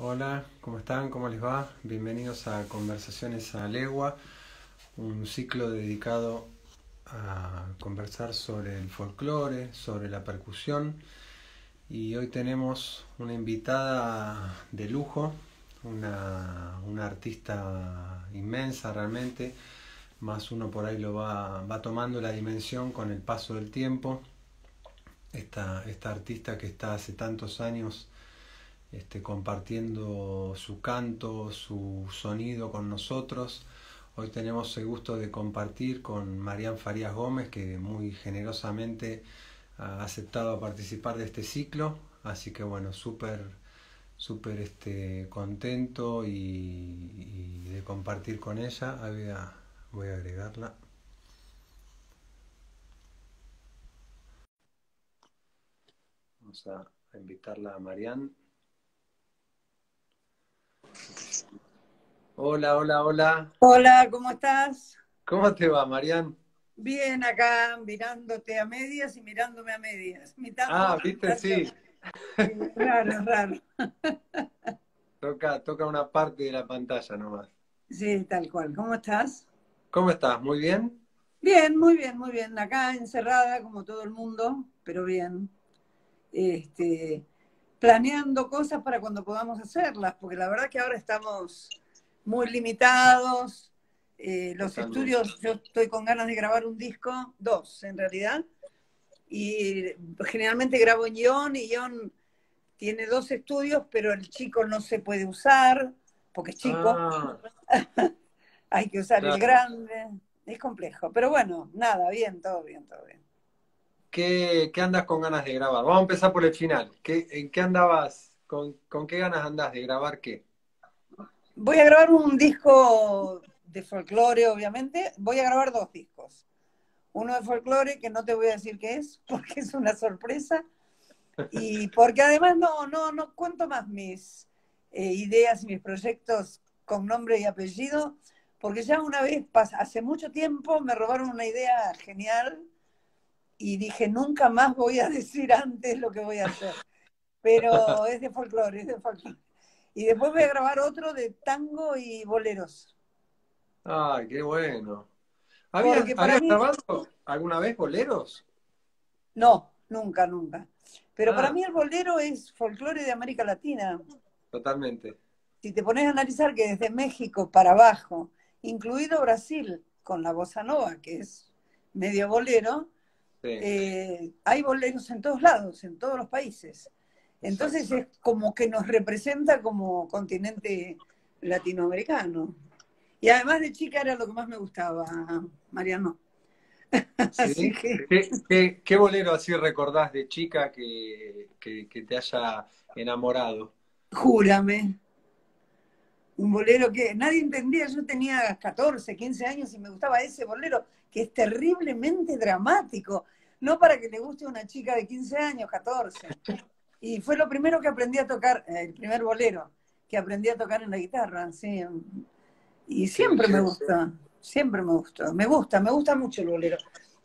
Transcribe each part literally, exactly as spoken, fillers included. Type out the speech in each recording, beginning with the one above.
Hola, ¿cómo están? ¿Cómo les va? Bienvenidos a Conversaciones a Legua, un ciclo dedicado a conversar sobre el folclore, sobre la percusión. Y hoy tenemos una invitada de lujo, una, una artista inmensa realmente, más uno por ahí lo va, va tomando la dimensión con el paso del tiempo. Esta, esta artista que está hace tantos años Este, compartiendo su canto, su sonido con nosotros. Hoy tenemos el gusto de compartir con Marian Farías Gómez, que muy generosamente ha aceptado participar de este ciclo. Así que bueno, súper súper este, contento y, y de compartir con ella. Ahí voy a, voy a agregarla. Vamos a, a invitarla a Marian. Hola, hola, hola. Hola, ¿cómo estás? ¿Cómo te va, Marian? Bien, acá mirándote a medias y mirándome a medias. Ah, viste, sí. Raro, raro. Toca, toca una parte de la pantalla nomás. Sí, tal cual. ¿Cómo estás? ¿Cómo estás? ¿Muy bien? Bien, muy bien, muy bien. Acá encerrada como todo el mundo, pero bien. Este... planeando cosas para cuando podamos hacerlas, porque la verdad que ahora estamos muy limitados, eh, los estudios, yo estoy con ganas de grabar un disco, dos en realidad, y generalmente grabo en guión, y guión tiene dos estudios, pero el chico no se puede usar, porque es chico, ah. Hay que usar claro. El grande, es complejo, pero bueno, nada, bien, todo bien, todo bien. ¿Qué, ¿Qué andas con ganas de grabar? Vamos a empezar por el final. ¿Qué, ¿En qué andabas? Con, ¿Con qué ganas andás de grabar qué? Voy a grabar un disco de folclore, obviamente. Voy a grabar dos discos. Uno de folclore, que no te voy a decir qué es, porque es una sorpresa. Y porque además no, no, no cuento más mis eh, ideas y mis proyectos con nombre y apellido, porque ya una vez, hace mucho tiempo, me robaron una idea genial. Y dije, nunca más voy a decir antes lo que voy a hacer. Pero es de folclore, es de folclore. Y después voy a grabar otro de tango y boleros. Ah, qué bueno. ¿Habías, ¿habías mí... grabado alguna vez boleros? No, nunca, nunca. Pero ah. para mí el bolero es folclore de América Latina. Totalmente. Si te pones a analizar que desde México para abajo, incluido Brasil, con la bossa nova, que es medio bolero, sí. Eh, hay boleros en todos lados, en todos los países. Entonces exacto. Es como que nos representa como continente latinoamericano. Y además de chica era lo que más me gustaba, Mariano. ¿Sí? Así que... ¿Qué, qué, ¿Qué bolero así recordás de chica que, que, que te haya enamorado? Júrame. Un bolero que nadie entendía. Yo tenía catorce, quince años y me gustaba ese bolero, que es terriblemente dramático, no para que le guste a una chica de quince años, catorce. Y fue lo primero que aprendí a tocar, el primer bolero que aprendí a tocar en la guitarra, sí. Y siempre sí, me sí, gusta, sí. siempre me gusta, me gusta, me gusta mucho el bolero.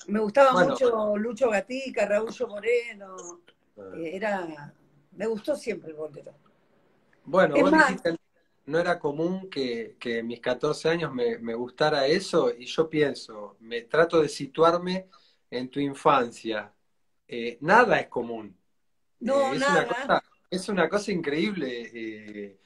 Me gustaba bueno, mucho Lucho Gatica, Raúl Moreno, era, me gustó siempre el bolero. Bueno, es vos más, dijiste... No era común que, que en mis catorce años me, me gustara eso, y yo pienso, me trato de situarme en tu infancia. Eh, nada es común. No, eh, es nada. Una cosa, es una cosa increíble. Eh,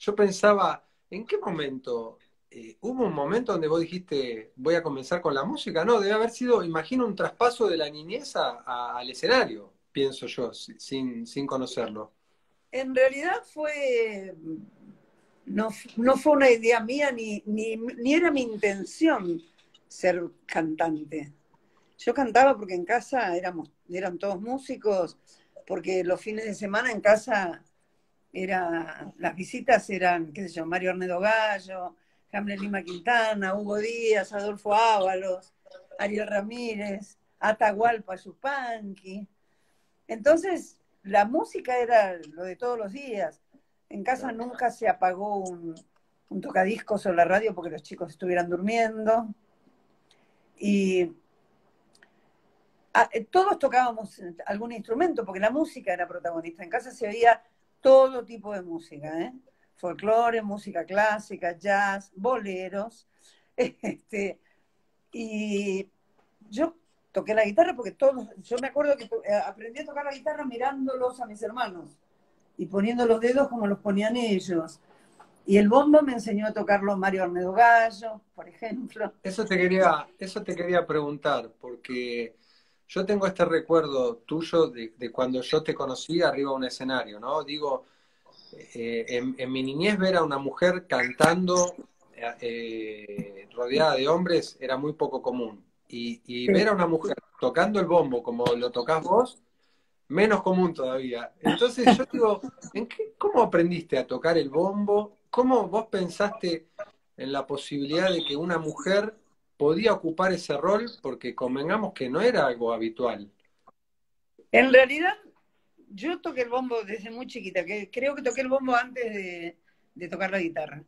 yo pensaba, ¿en qué momento? Eh, ¿Hubo un momento donde vos dijiste, voy a comenzar con la música? No, debe haber sido, imagino, un traspaso de la niñez a, a, al escenario, pienso yo, sin, sin conocerlo. En realidad fue... No, no fue una idea mía, ni, ni, ni era mi intención ser cantante. Yo cantaba porque en casa éramos, eran todos músicos, porque los fines de semana en casa era, las visitas eran, qué sé yo, Mario Arnedo Gallo, Hamlet Lima Quintana, Hugo Díaz, Adolfo Ábalos, Ariel Ramírez, Atahualpa Yupanqui. Entonces, la música era lo de todos los días. En casa nunca se apagó un, un tocadiscos o la radio porque los chicos estuvieran durmiendo. Y a, todos tocábamos algún instrumento porque la música era protagonista. En casa se oía todo tipo de música, ¿eh? Folclore, música clásica, jazz, boleros. Este, y yo toqué la guitarra porque todos, yo me acuerdo que aprendí a tocar la guitarra mirándolos a mis hermanos y poniendo los dedos como los ponían ellos. Y el bombo me enseñó a tocarlo Mario Arnedo Gallo, por ejemplo. Eso te quería, eso te quería preguntar, porque yo tengo este recuerdo tuyo de, de cuando yo te conocí arriba de un escenario, ¿no? Digo, eh, en, en mi niñez ver a una mujer cantando eh, rodeada de hombres era muy poco común. Y, y sí. ver a una mujer tocando el bombo como lo tocás vos, menos común todavía. Entonces yo digo, ¿en qué, ¿cómo aprendiste a tocar el bombo? ¿Cómo vos pensaste en la posibilidad de que una mujer podía ocupar ese rol? Porque convengamos que no era algo habitual. En realidad, yo toqué el bombo desde muy chiquita, que creo que toqué el bombo antes de, de tocar la guitarra.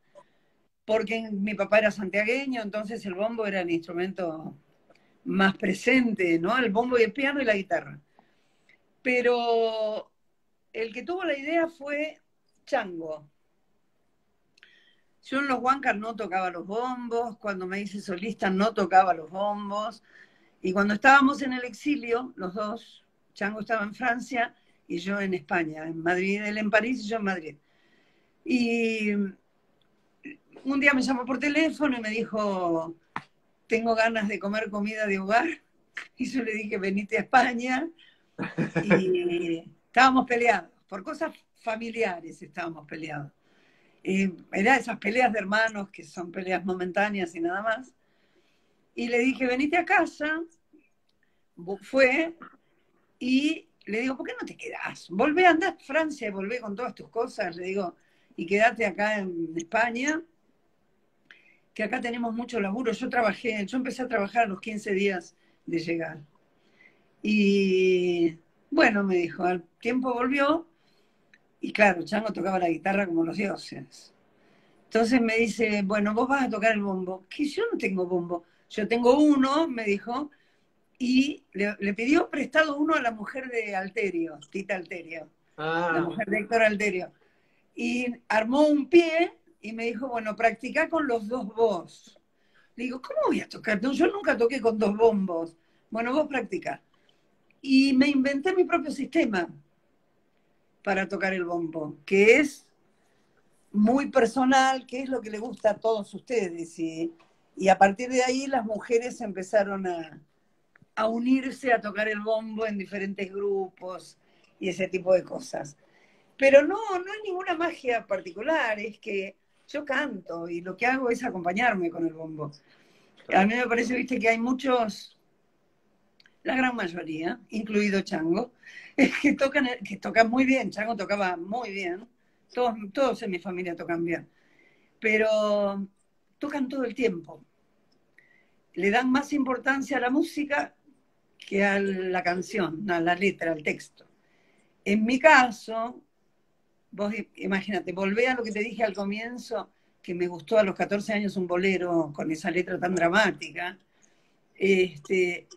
Porque mi papá era santiagueño, entonces el bombo era el instrumento más presente, ¿no? El bombo y el piano y la guitarra. Pero el que tuvo la idea fue Chango. Yo en Los Huancas no tocaba los bombos, cuando me hice solista no tocaba los bombos, y cuando estábamos en el exilio, los dos, Chango estaba en Francia y yo en España, en Madrid, él en París y yo en Madrid. Y un día me llamó por teléfono y me dijo, tengo ganas de comer comida de hogar, y yo le dije, venite a España, y estábamos peleados, por cosas familiares estábamos peleados. Eh, era esas peleas de hermanos que son peleas momentáneas y nada más. Y le dije, venite a casa. Fue. Y le digo, ¿por qué no te quedás? Volvé, andá a Francia y volvé con todas tus cosas. Le digo, y quedate acá en España, que acá tenemos mucho laburo. Yo trabajé, yo empecé a trabajar a los quince días de llegar. Y bueno, me dijo, al tiempo volvió. Y claro, Chango tocaba la guitarra como los dioses. Entonces me dice, bueno, vos vas a tocar el bombo. Que yo no tengo bombo. Yo tengo uno, me dijo, y le, le pidió prestado uno a la mujer de Alterio, Tita Alterio, ah. la mujer de Héctor Alterio. Y armó un pie y me dijo, bueno, practicá con los dos vos. Le digo, ¿cómo voy a tocar? No, yo nunca toqué con dos bombos. Bueno, vos practicá. Y me inventé mi propio sistema para tocar el bombo, que es muy personal, que es lo que le gusta a todos ustedes. Y, y a partir de ahí las mujeres empezaron a, a unirse a tocar el bombo en diferentes grupos y ese tipo de cosas. Pero no, no hay ninguna magia particular, es que yo canto y lo que hago es acompañarme con el bombo. A mí me parece, viste, que hay muchos... la gran mayoría, incluido Chango, que tocan, que tocan muy bien. Chango tocaba muy bien. Todos, todos en mi familia tocan bien. Pero tocan todo el tiempo. Le dan más importancia a la música que a la canción, a la letra, al texto. En mi caso, vos imagínate, volvé a lo que te dije al comienzo, que me gustó a los catorce años un bolero con esa letra tan dramática. Este...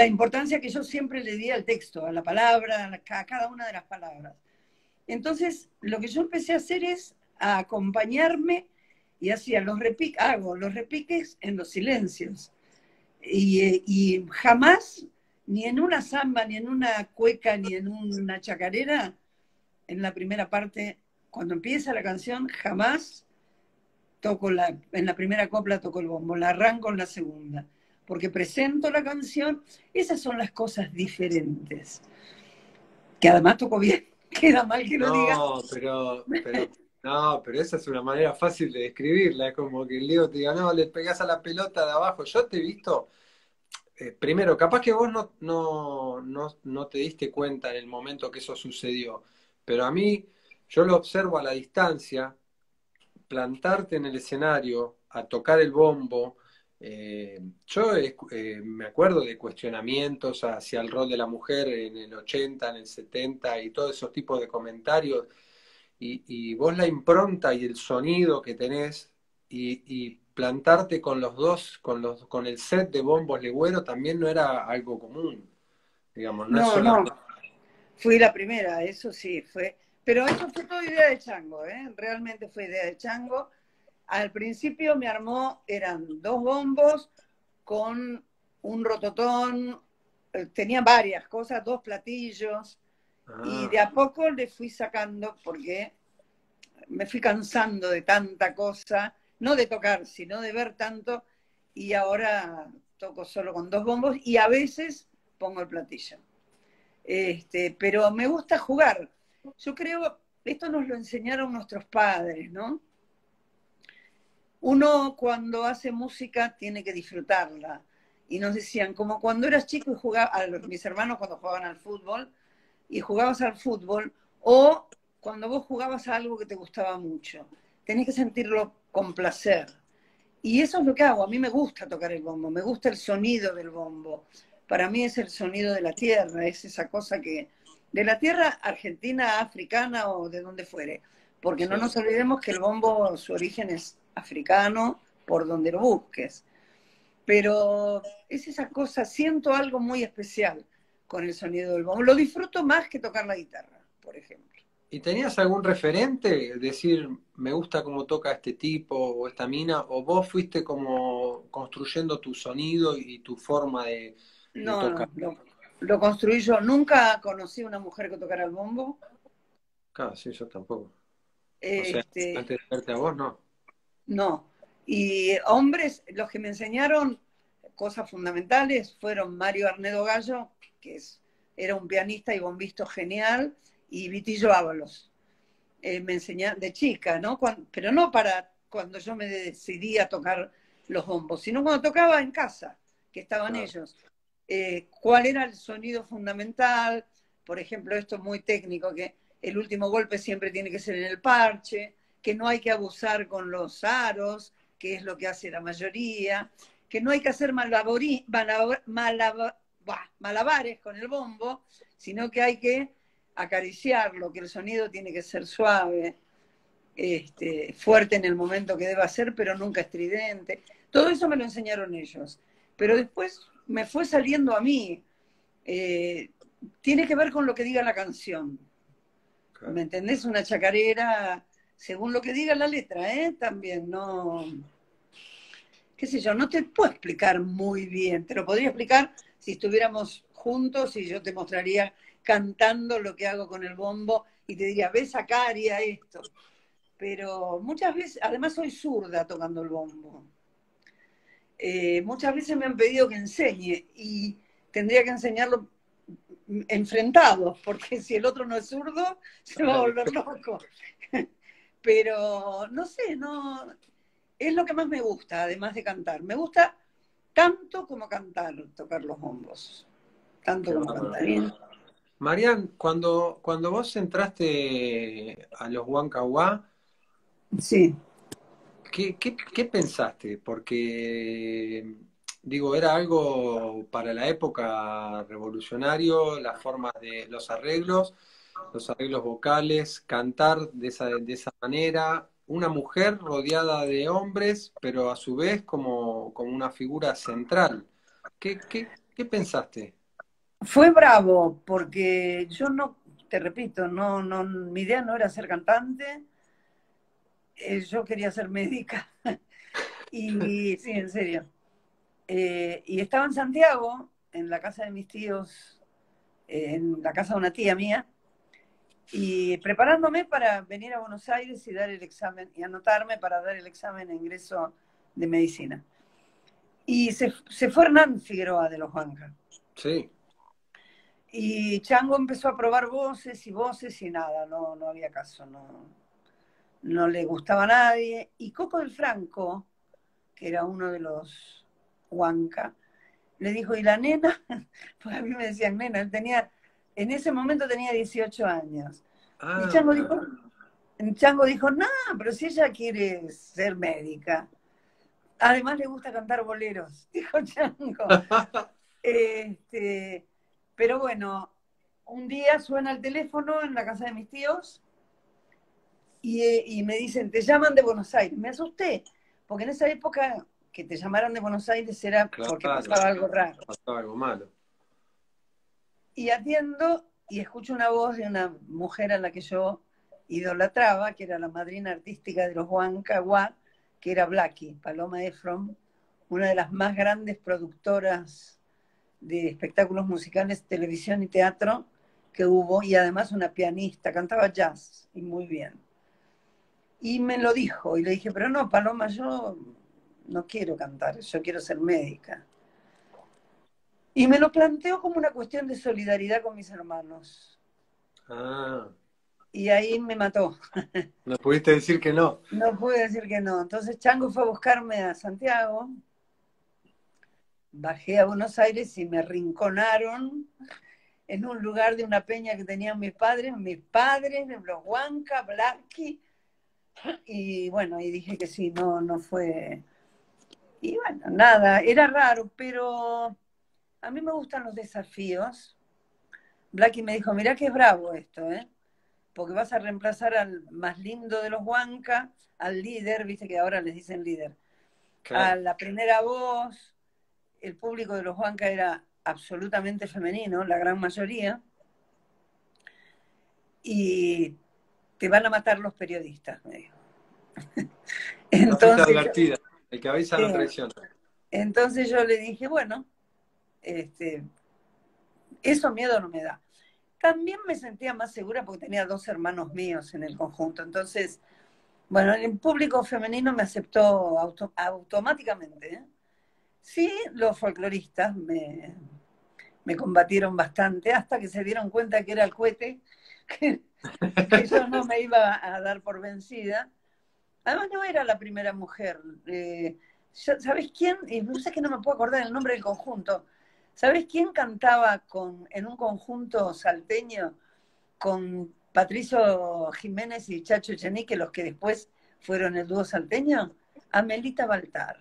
la importancia que yo siempre le di al texto, a la palabra, a cada una de las palabras. Entonces, lo que yo empecé a hacer es a acompañarme y hacía los repiques, hago los repiques en los silencios. Y, y jamás, ni en una samba, ni en una cueca, ni en una chacarera, en la primera parte, cuando empieza la canción, jamás toco la, en la primera copla toco el bombo, la arranco en la segunda. Porque presento la canción, esas son las cosas diferentes. Que además tocó bien, queda mal que lo diga. No, pero, pero, no, pero esa es una manera fácil de describirla, es como que el Diego te diga, no, le pegás a la pelota de abajo. Yo te he visto, eh, primero, capaz que vos no, no, no, no te diste cuenta en el momento que eso sucedió, pero a mí, yo lo observo a la distancia, plantarte en el escenario, a tocar el bombo. Eh, yo eh, me acuerdo de cuestionamientos hacia el rol de la mujer en el ochenta, en el setenta y todos esos tipos de comentarios y, y vos la impronta y el sonido que tenés y, y plantarte con los dos, con los con el set de bombos legüero también no era algo común, digamos, no, no, es solamente... no. Fui la primera, eso sí, fue Pero eso fue toda idea de Chango, ¿eh? Realmente fue idea de Chango. Al principio me armó, eran dos bombos con un rototón, tenía varias cosas, dos platillos, ah. y de a poco le fui sacando porque me fui cansando de tanta cosa, no de tocar, sino de ver tanto, y ahora toco solo con dos bombos y a veces pongo el platillo. Este, pero me gusta jugar. Yo creo, esto nos lo enseñaron nuestros padres, ¿no? Uno cuando hace música tiene que disfrutarla. Y nos decían, como cuando eras chico y jugabas, mis hermanos cuando jugaban al fútbol, y jugabas al fútbol, o cuando vos jugabas a algo que te gustaba mucho, tenés que sentirlo con placer. Y eso es lo que hago, a mí me gusta tocar el bombo, me gusta el sonido del bombo. Para mí es el sonido de la tierra, es esa cosa que... de la tierra argentina, africana o de donde fuere. Porque no nos olvidemos que el bombo, su origen es africano, por donde lo busques. Pero es esa cosa, siento algo muy especial con el sonido del bombo. Lo disfruto más que tocar la guitarra, por ejemplo. ¿Y tenías algún referente? Decir, me gusta cómo toca este tipo o esta mina, o vos fuiste como construyendo tu sonido y tu forma de, de no, tocar. No, no, lo construí yo. Nunca conocí una mujer que tocara el bombo. Claro, sí, yo tampoco. Este, o sea, antes de verte a vos, no. No. Y hombres, los que me enseñaron cosas fundamentales fueron Mario Arnedo Gallo, que es, era un pianista y bombista genial, y Vitillo Ábalos. Eh, me enseñaron de chica, ¿no? Cuando, pero no para cuando yo me decidí a tocar los bombos, sino cuando tocaba en casa, que estaban claro. ellos. Eh, ¿Cuál era el sonido fundamental? Por ejemplo, esto muy técnico, que el último golpe siempre tiene que ser en el parche, que no hay que abusar con los aros, que es lo que hace la mayoría, que no hay que hacer malabarí, malab, malab, bah, malabares con el bombo, sino que hay que acariciarlo, que el sonido tiene que ser suave, este, fuerte en el momento que deba ser, pero nunca estridente. Todo eso me lo enseñaron ellos. Pero después me fue saliendo a mí. Eh, tiene que ver con lo que diga la canción. Okay. ¿Me entendés? Una chacarera, según lo que diga la letra, ¿eh? También, no... qué sé yo, no te puedo explicar muy bien. Te lo podría explicar si estuviéramos juntos y yo te mostraría cantando lo que hago con el bombo y te diría, ves acá haría esto. Pero muchas veces, además soy zurda tocando el bombo. Eh, muchas veces me han pedido que enseñe y tendría que enseñarlo enfrentados, porque si el otro no es zurdo, se va a volver loco. Pero no sé, no es lo que más me gusta, además de cantar. Me gusta tanto como cantar, tocar los bombos. Tanto Qué como bueno. cantar bien. Marian, cuando, cuando vos entraste a los Huancahuá, sí. ¿Qué, qué, ¿Qué pensaste? Porque, digo, era algo para la época revolucionario, las formas de los arreglos, los arreglos vocales, cantar de esa, de esa manera, una mujer rodeada de hombres, pero a su vez como, como una figura central. ¿Qué, qué, qué pensaste? Fue bravo, porque yo no, te repito, no, no, mi idea no era ser cantante. Yo quería ser médica, y sí, en serio. Eh, y estaba en Santiago, en la casa de mis tíos, eh, en la casa de una tía mía, y preparándome para venir a Buenos Aires y dar el examen, y anotarme para dar el examen de ingreso de medicina. Y se, se fue Hernán Figueroa de Los Huancas. Sí. Y Chango empezó a probar voces y voces y nada, no, no había caso, no... no le gustaba a nadie, y Coco del Franco, que era uno de los Huanca, le dijo, ¿y la nena? Pues a mí me decían nena, él tenía, en ese momento tenía dieciocho años. Ah. Y Chango dijo, Chango dijo, no, pero si ella quiere ser médica, además le gusta cantar boleros, dijo Chango. Este, pero bueno, un día suena el teléfono en la casa de mis tíos, Y, y me dicen, te llaman de Buenos Aires. Me asusté, porque en esa época que te llamaran de Buenos Aires era claro, porque pasaba claro, algo raro. Pasaba algo malo. Y atiendo y escucho una voz de una mujer a la que yo idolatraba, que era la madrina artística de los Huancas, que era Blackie, Paloma Efron, una de las más grandes productoras de espectáculos musicales, televisión y teatro que hubo, y además una pianista, cantaba jazz, y muy bien. Y me lo dijo, y le dije, pero no, Paloma, yo no quiero cantar, yo quiero ser médica. Y me lo planteó como una cuestión de solidaridad con mis hermanos. Ah. Y ahí me mató. No pudiste decir que no. No pude decir que no. Entonces Chango fue a buscarme a Santiago. Bajé a Buenos Aires y me arrinconaron en un lugar de una peña que tenían mis padres, mis padres, los Huancas, Blackie. Y bueno, y dije que sí, no, no fue... Y bueno, nada, era raro, pero... A mí me gustan los desafíos. Blackie me dijo, mirá que es bravo esto, ¿eh? Porque vas a reemplazar al más lindo de los Huancas, al líder, viste que ahora les dicen líder, claro, a la primera voz. El público de los Huancas era absolutamente femenino, la gran mayoría. Y te van a matar los periodistas, me dijo. Entonces, no, advertida. El que avisa no traiciona. Entonces yo le dije, bueno... Este, eso miedo no me da. También me sentía más segura porque tenía dos hermanos míos en el conjunto. Entonces, bueno, el público femenino me aceptó auto, automáticamente, ¿eh? Sí, los folcloristas me, me combatieron bastante hasta que se dieron cuenta que era el cohete, que, que yo no me iba a dar por vencida. Además no era la primera mujer. Eh, ¿Sabés quién? Y no sé, que no me puedo acordar el nombre del conjunto. ¿Sabés quién cantaba con, en un conjunto salteño con Patricio Jiménez y Chacho Echenique, los que después fueron el dúo salteño? Amelita Baltar.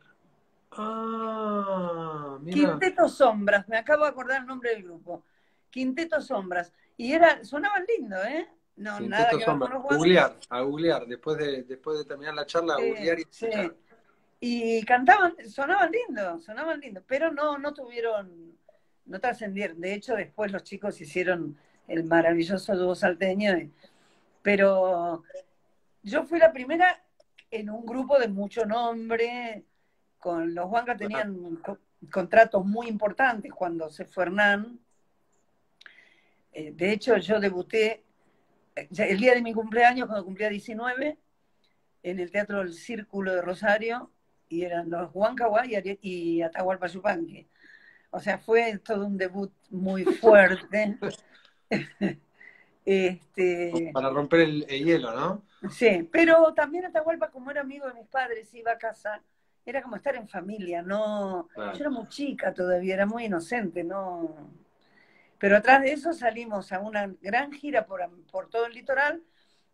Ah, mira. Quinteto Sombras, me acabo de acordar el nombre del grupo. Quinteto Sombras. Y era, sonaban lindo, ¿eh? No, Quinteto nada que Sombras. Ver con los googlear, a googlear, después de, después de terminar la charla, sí, a googlear y... Sí. Y cantaban, sonaban lindos, sonaban lindos, pero no, no tuvieron... No trascendieron. De hecho, después los chicos hicieron el maravilloso dúo salteño. Pero yo fui la primera en un grupo de mucho nombre. Con los Huancas tenían co contratos muy importantes cuando se fue Hernán. Eh, de hecho, yo debuté el día de mi cumpleaños, cuando cumplía diecinueve, en el Teatro del Círculo de Rosario, y eran los Huancas y Atahualpa Yupanqui. O sea, fue todo un debut muy fuerte. Este, para romper el, el hielo, ¿no? Sí, pero también Atahualpa, como era amigo de mis padres, iba a casa, era como estar en familia, no... Claro. Yo era muy chica todavía, era muy inocente, no... Pero atrás de eso salimos a una gran gira por, por todo el litoral,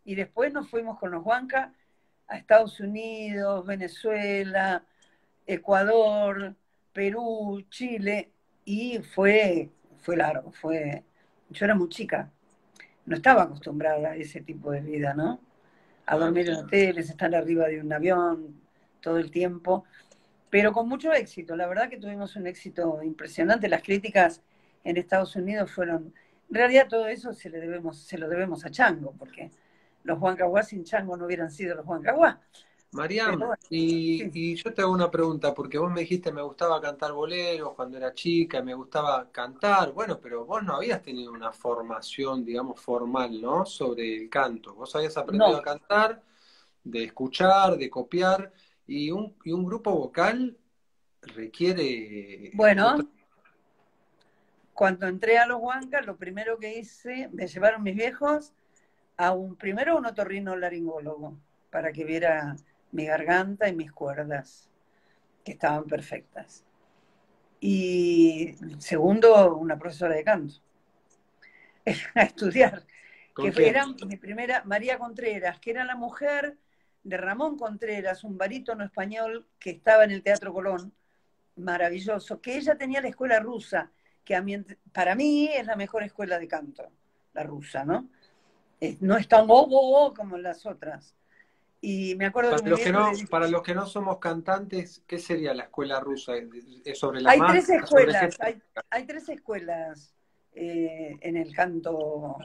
y después nos fuimos con los Huancas a Estados Unidos, Venezuela, Ecuador, Perú, Chile, y fue, fue largo, fue... Yo era muy chica, no estaba acostumbrada a ese tipo de vida, ¿no? A dormir en hoteles, estar arriba de un avión todo el tiempo, pero con mucho éxito. La verdad que tuvimos un éxito impresionante. Las críticas en Estados Unidos fueron... En realidad todo eso se, le debemos, se lo debemos a Chango, porque... Los Huancas sin Chango no hubieran sido los Huancas. Marian, bueno, y, sí. y yo te hago una pregunta, porque vos me dijiste, me gustaba cantar boleros cuando era chica, me gustaba cantar, bueno, pero vos no habías tenido una formación, digamos, formal, ¿no?, sobre el canto. Vos habías aprendido no. a cantar, de escuchar, de copiar, y un, y un grupo vocal requiere... Bueno, otra... cuando entré a los Huancas, lo primero que hice, me llevaron mis viejos, a un, primero un otorrinolaringólogo, para que viera mi garganta y mis cuerdas, que estaban perfectas. Y segundo, una profesora de canto, a estudiar, que fue, era mi primera, María Contreras, que era la mujer de Ramón Contreras, un barítono español que estaba en el Teatro Colón, maravilloso, que ella tenía la escuela rusa, que a mí, para mí es la mejor escuela de canto, la rusa, ¿no? No es tan oh, oh, oh, como las otras. Y me acuerdo para, que los que no, de... para los que no somos cantantes, ¿qué sería la escuela rusa? ¿Es sobre la hay, marca, tres escuelas, sobre hay, hay tres escuelas, hay eh, tres escuelas en el canto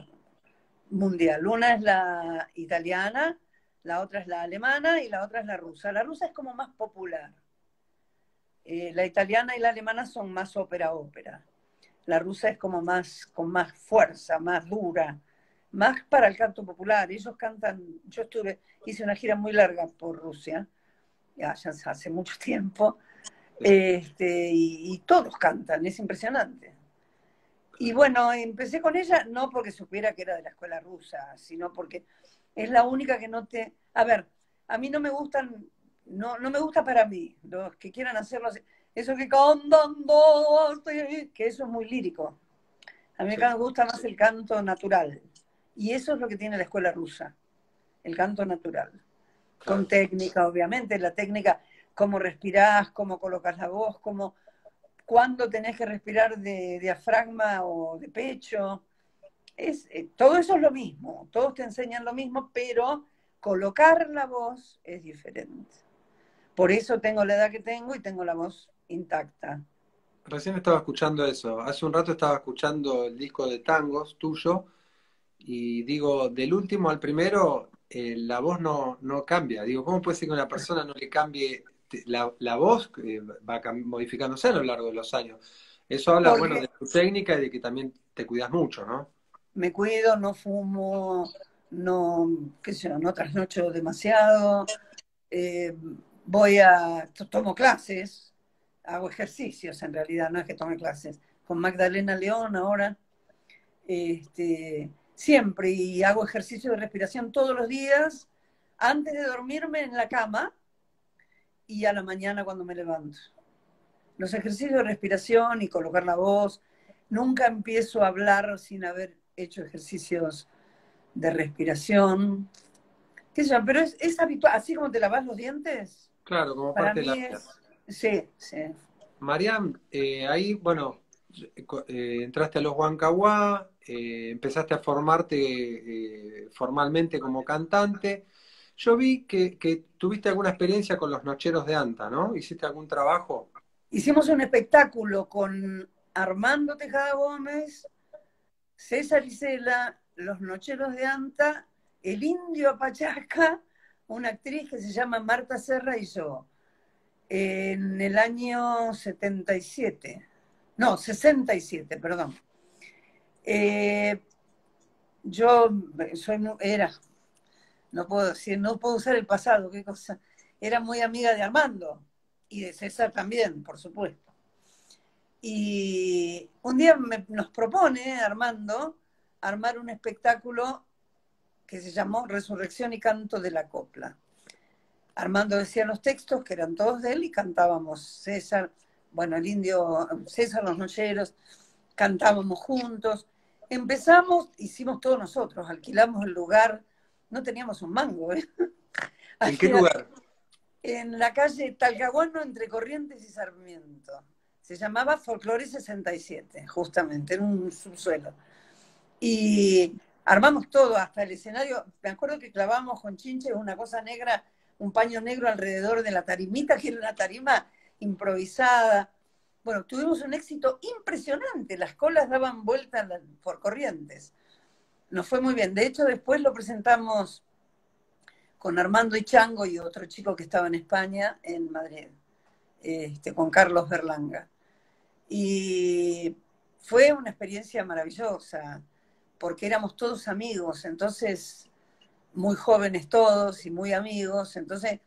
mundial. Una es la italiana, la otra es la alemana y la otra es la rusa. La rusa es como más popular. Eh, la italiana y la alemana son más ópera-ópera. La rusa es como más, con más fuerza, más dura, más para el canto popular. Ellos cantan, yo estuve, hice una gira muy larga por Rusia, ya, ya hace mucho tiempo, este, y, y todos cantan, es impresionante. Y bueno, empecé con ella no porque supiera que era de la escuela rusa, sino porque es la única que no te... A ver, a mí no me gustan, no, no me gusta para mí, los que quieran hacerlo así. Eso que cantando, que eso es muy lírico. A mí me gusta más el canto natural. Y eso es lo que tiene la escuela rusa, el canto natural. Con técnica, obviamente, la técnica, cómo respirás, cómo colocas la voz, cómo, cuándo tenés que respirar de diafragma o de pecho. Es, eh, todo eso es lo mismo, todos te enseñan lo mismo, pero colocar la voz es diferente. Por eso tengo la edad que tengo y tengo la voz intacta. Recién estaba escuchando eso. Hace un rato estaba escuchando el disco de tangos tuyo y digo, del último al primero, eh, la voz no, no cambia. Digo, ¿cómo puede ser que una persona no le cambie la, la voz? Eh, va modificándose a lo largo de los años. Eso habla, porque, bueno, de tu técnica y de que también te cuidas mucho, ¿no? Me cuido, no fumo, no, qué sé yo, no trasnocho demasiado, eh, voy a, tomo clases, hago ejercicios en realidad, no es que tome clases, con Magdalena León ahora, este, siempre, y hago ejercicio de respiración todos los días, antes de dormirme en la cama, y a la mañana cuando me levanto. Los ejercicios de respiración y colocar la voz, nunca empiezo a hablar sin haber hecho ejercicios de respiración, qué sé yo, pero es, es habitual, así como te lavas los dientes. Claro, como parte de la vida. Sí, sí. Marian, eh, ahí, bueno, eh, entraste a los Huancahuá, eh, empezaste a formarte eh, formalmente como cantante. Yo vi que, que tuviste alguna experiencia con los Nocheros de Anta, ¿no? ¿Hiciste algún trabajo? Hicimos un espectáculo con Armando Tejada Gómez, César Isela, los Nocheros de Anta, el Indio Apachaca, una actriz que se llama Marta Serra y yo. En el año setenta y siete, no, sesenta y siete, perdón. Eh, yo soy, era, no puedo decir, no puedo usar el pasado, qué cosa. Era muy amiga de Armando y de César también, por supuesto. Y un día me, nos propone Armando armar un espectáculo que se llamó Resurrección y Canto de la Copla. Armando decía los textos, que eran todos de él, y cantábamos César, bueno, el Indio, César, los Nocheros, cantábamos juntos. Empezamos, hicimos todos nosotros, alquilamos el lugar, no teníamos un mango, ¿eh? ¿En qué lugar? En la calle Talcahuano, entre Corrientes y Sarmiento. Se llamaba Folklore sesenta y siete, justamente, en un subsuelo. Y armamos todo, hasta el escenario. Me acuerdo que clavamos con chinches una cosa negra, un paño negro alrededor de la tarimita, que era una tarima improvisada. Bueno, tuvimos un éxito impresionante, las colas daban vueltas por Corrientes. Nos fue muy bien. De hecho, después lo presentamos con Armando y Chango y otro chico que estaba en España, en Madrid, este, con Carlos Berlanga. Y fue una experiencia maravillosa, porque éramos todos amigos, entonces... muy jóvenes todos y muy amigos, entonces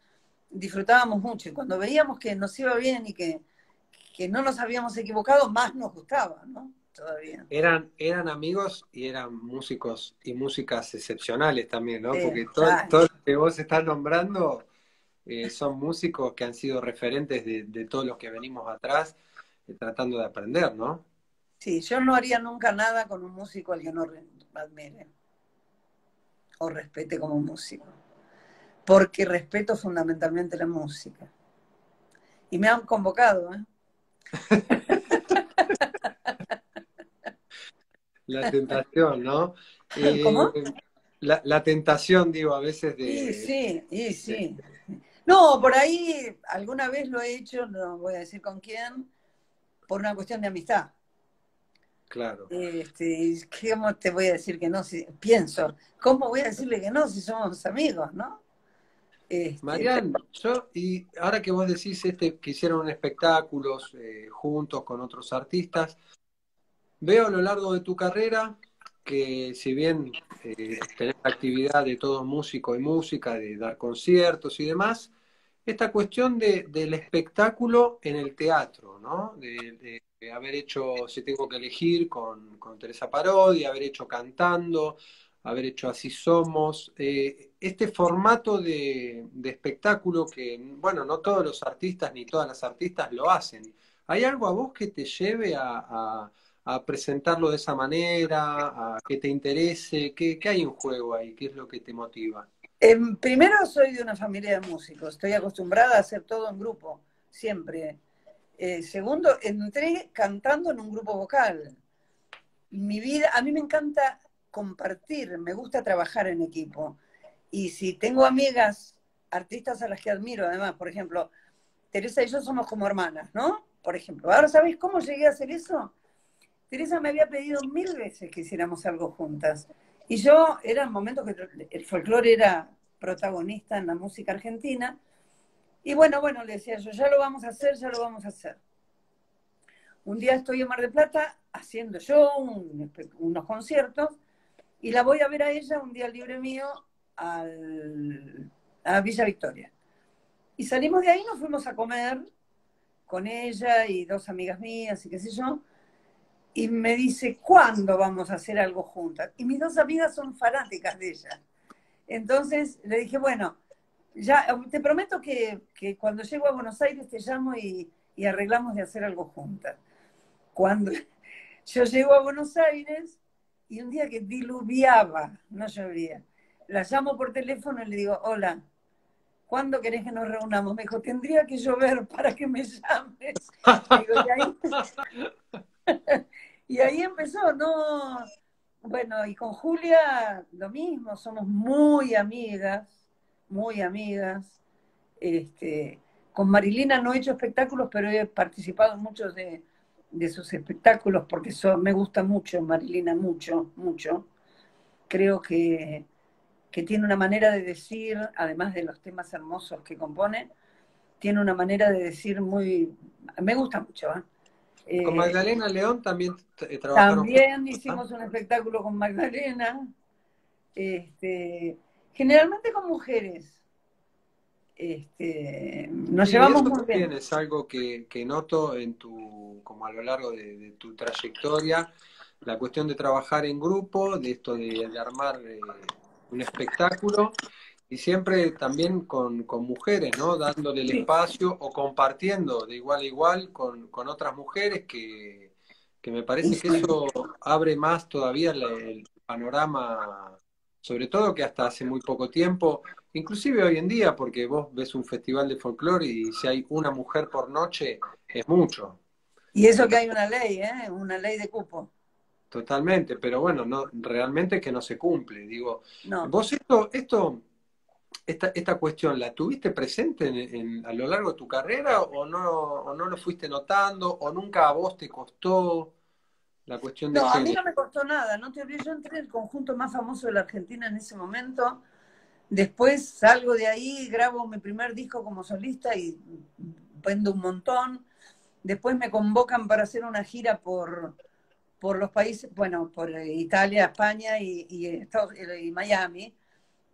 disfrutábamos mucho, y cuando veíamos que nos iba bien y que, que no nos habíamos equivocado, más nos gustaba, ¿no? Todavía. Eran, eran amigos y eran músicos y músicas excepcionales también, ¿no? Sí, porque todos todo lo que vos estás nombrando eh, son músicos que han sido referentes de, de todos los que venimos atrás eh, tratando de aprender, ¿no? Sí, yo no haría nunca nada con un músico al que no admire o respete como músico, porque respeto fundamentalmente la música. Y me han convocado, ¿eh? La tentación, ¿no? Eh, ¿Cómo? La, la tentación, digo, a veces de... Sí, sí, y sí. No, por ahí alguna vez lo he hecho, no voy a decir con quién, por una cuestión de amistad. Claro. Este, ¿cómo te voy a decir que no? Si, pienso, ¿cómo voy a decirle que no si somos amigos, no? Este, Marian, yo, y ahora que vos decís este, que hicieron espectáculos eh, juntos con otros artistas, veo a lo largo de tu carrera que si bien eh, tenés actividad de todo músico y música, de dar conciertos y demás, esta cuestión de, del espectáculo en el teatro, ¿no? De, de, de haber hecho, si tengo que elegir, con, con Teresa Parodi, haber hecho Cantando, haber hecho Así Somos, eh, este formato de, de espectáculo que, bueno, no todos los artistas ni todas las artistas lo hacen. ¿Hay algo a vos que te lleve a, a, a presentarlo de esa manera, a que te interese? ¿Qué, qué hay en juego ahí? ¿Qué es lo que te motiva? Eh, primero, soy de una familia de músicos, estoy acostumbrada a hacer todo en grupo, siempre. Eh, segundo, entré cantando en un grupo vocal. Mi vida, a mí me encanta compartir, me gusta trabajar en equipo. Y si tengo amigas, artistas a las que admiro, además, por ejemplo, Teresa y yo somos como hermanas, ¿no? Por ejemplo, ¿ahora sabéis cómo llegué a hacer eso? Teresa me había pedido mil veces que hiciéramos algo juntas. Y yo, eran momentos que el folclore era protagonista en la música argentina, y bueno, bueno, le decía yo, ya lo vamos a hacer, ya lo vamos a hacer. Un día estoy en Mar del Plata haciendo yo un, unos conciertos, y la voy a ver a ella un día libre mío al, a Villa Victoria. Y salimos de ahí, nos fuimos a comer con ella y dos amigas mías y qué sé yo, y me dice, ¿cuándo vamos a hacer algo juntas? Y mis dos amigas son fanáticas de ella. Entonces le dije, bueno, ya te prometo que, que cuando llego a Buenos Aires te llamo y, y arreglamos de hacer algo juntas. Cuando yo llego a Buenos Aires, y un día que diluviaba, no llovía, la llamo por teléfono y le digo, hola, ¿cuándo querés que nos reunamos? Me dijo, tendría que llover para que me llames. Digo, y ahí... Y ahí empezó, ¿no? Bueno, y con Julia lo mismo, somos muy amigas, muy amigas. Este, con Marilina no he hecho espectáculos, pero he participado en muchos de, de sus espectáculos, porque so, me gusta mucho Marilina, mucho, mucho. Creo que, que tiene una manera de decir, además de los temas hermosos que compone, tiene una manera de decir muy... Me gusta mucho, ¿eh? Con Magdalena León también trabajaron. También hicimos un espectáculo con Magdalena, este, generalmente con mujeres. Este, nos sí, llevamos muy bien. También es algo que, que noto en tu, como a lo largo de, de tu trayectoria, la cuestión de trabajar en grupo, de esto de, de armar eh, un espectáculo. Y siempre también con, con mujeres, ¿no? Dándole el sí. espacio o compartiendo de igual a igual con, con otras mujeres, que, que me parece sí. que eso abre más todavía el, el panorama, sobre todo que hasta hace muy poco tiempo, inclusive hoy en día, porque vos ves un festival de folclore y si hay una mujer por noche, es mucho. Y eso que hay una ley, ¿eh? Una ley de cupo. Totalmente, pero bueno, no, realmente que no se cumple. Digo, no. Vos esto... esto Esta, esta cuestión, ¿la tuviste presente en, en, a lo largo de tu carrera o no, o no lo fuiste notando o nunca a vos te costó la cuestión de... No, género? A mí no me costó nada, no te olvides, yo entré en el conjunto más famoso de la Argentina en ese momento, después salgo de ahí, grabo mi primer disco como solista y vendo un montón, después me convocan para hacer una gira por, por los países, bueno, por Italia, España y, y, Estados, y Miami,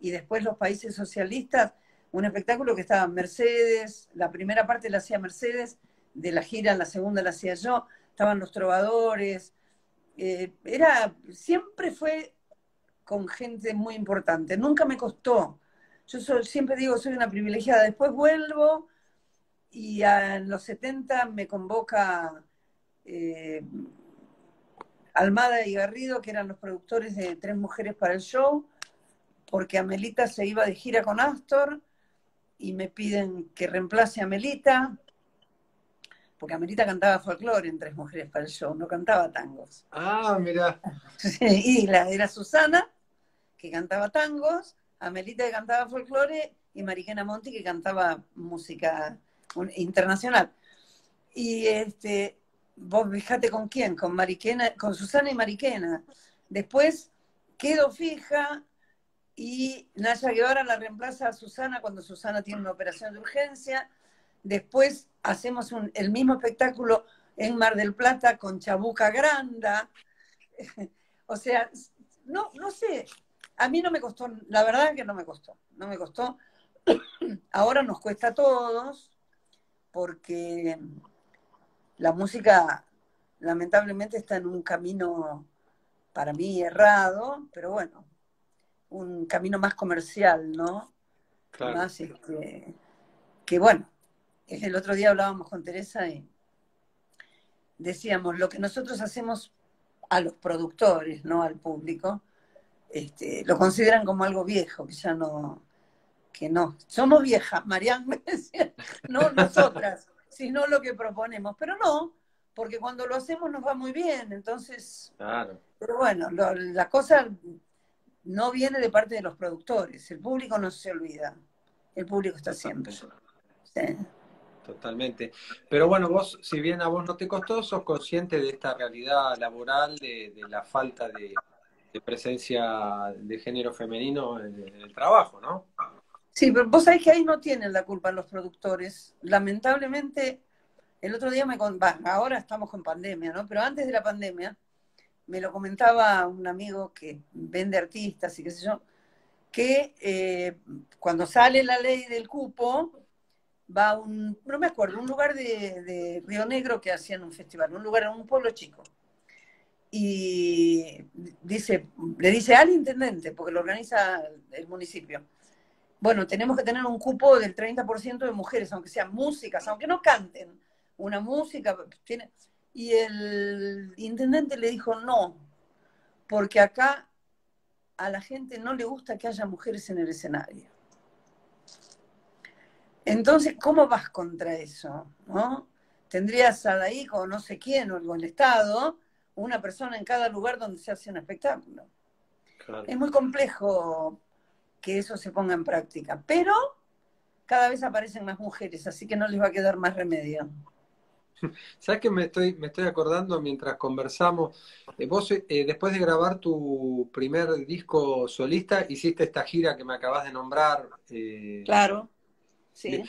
y después los países socialistas, un espectáculo que estaba Mercedes, la primera parte la hacía Mercedes, de la gira la segunda la hacía yo, estaban los trovadores, eh, era, siempre fue con gente muy importante, nunca me costó, yo soy, siempre digo soy una privilegiada, después vuelvo y a, en los setenta me convoca eh, Almada y Garrido, que eran los productores de Tres Mujeres para el Show, porque Amelita se iba de gira con Astor y me piden que reemplace a Amelita, porque Amelita cantaba folclore en Tres Mujeres para el Show, no cantaba tangos. Ah, mirá. Y la, era Susana, que cantaba tangos, Amelita que cantaba folclore y Mariquena Monti que cantaba música internacional. Y este vos fijate con quién, con Mariquena, con Susana y Mariquena. Después quedo fija y Naya Guevara la reemplaza a Susana cuando Susana tiene una operación de urgencia. Después hacemos un, el mismo espectáculo en Mar del Plata con Chabuca Granda. O sea, no, no sé, a mí no me costó, la verdad es que no me costó, no me costó. Ahora nos cuesta a todos porque la música lamentablemente está en un camino para mí errado, pero bueno, un camino más comercial, ¿no? Claro. Más este, que bueno, el otro día hablábamos con Teresa y decíamos, lo que nosotros hacemos a los productores, no al público, este, lo consideran como algo viejo, que ya no, que no. Somos viejas, Marian, me decía, no nosotras, sino lo que proponemos, pero no, porque cuando lo hacemos nos va muy bien, entonces, claro. Pero bueno, lo, la cosa no viene de parte de los productores, el público no se olvida, el público está siempre. Sí. Totalmente. Pero bueno, vos, si bien a vos no te costó, sos consciente de esta realidad laboral, de, de la falta de, de presencia de género femenino en, en el trabajo, ¿no? Sí, pero vos sabés que ahí no tienen la culpa los productores. Lamentablemente, el otro día me contaba, ahora estamos con pandemia, ¿no? Pero antes de la pandemia, me lo comentaba un amigo que vende artistas y qué sé yo, que eh, cuando sale la ley del cupo... va a un, no me acuerdo, un lugar de, de Río Negro que hacían un festival, un lugar en un pueblo chico. Y dice, le dice al intendente, porque lo organiza el municipio, bueno, tenemos que tener un cupo del treinta por ciento de mujeres, aunque sean músicas, aunque no canten, una música. Tiene... Y el intendente le dijo no, porque acá a la gente no le gusta que haya mujeres en el escenario. Entonces, ¿cómo vas contra eso? ¿No? Tendrías a la I C O o no sé quién, o el Estado, una persona en cada lugar donde se hace un espectáculo. Claro. Es muy complejo que eso se ponga en práctica, pero cada vez aparecen más mujeres, así que no les va a quedar más remedio. ¿Sabes qué? Me estoy, me estoy acordando mientras conversamos. Eh, vos, eh, después de grabar tu primer disco solista, hiciste esta gira que me acabas de nombrar. Eh... Claro. Sí.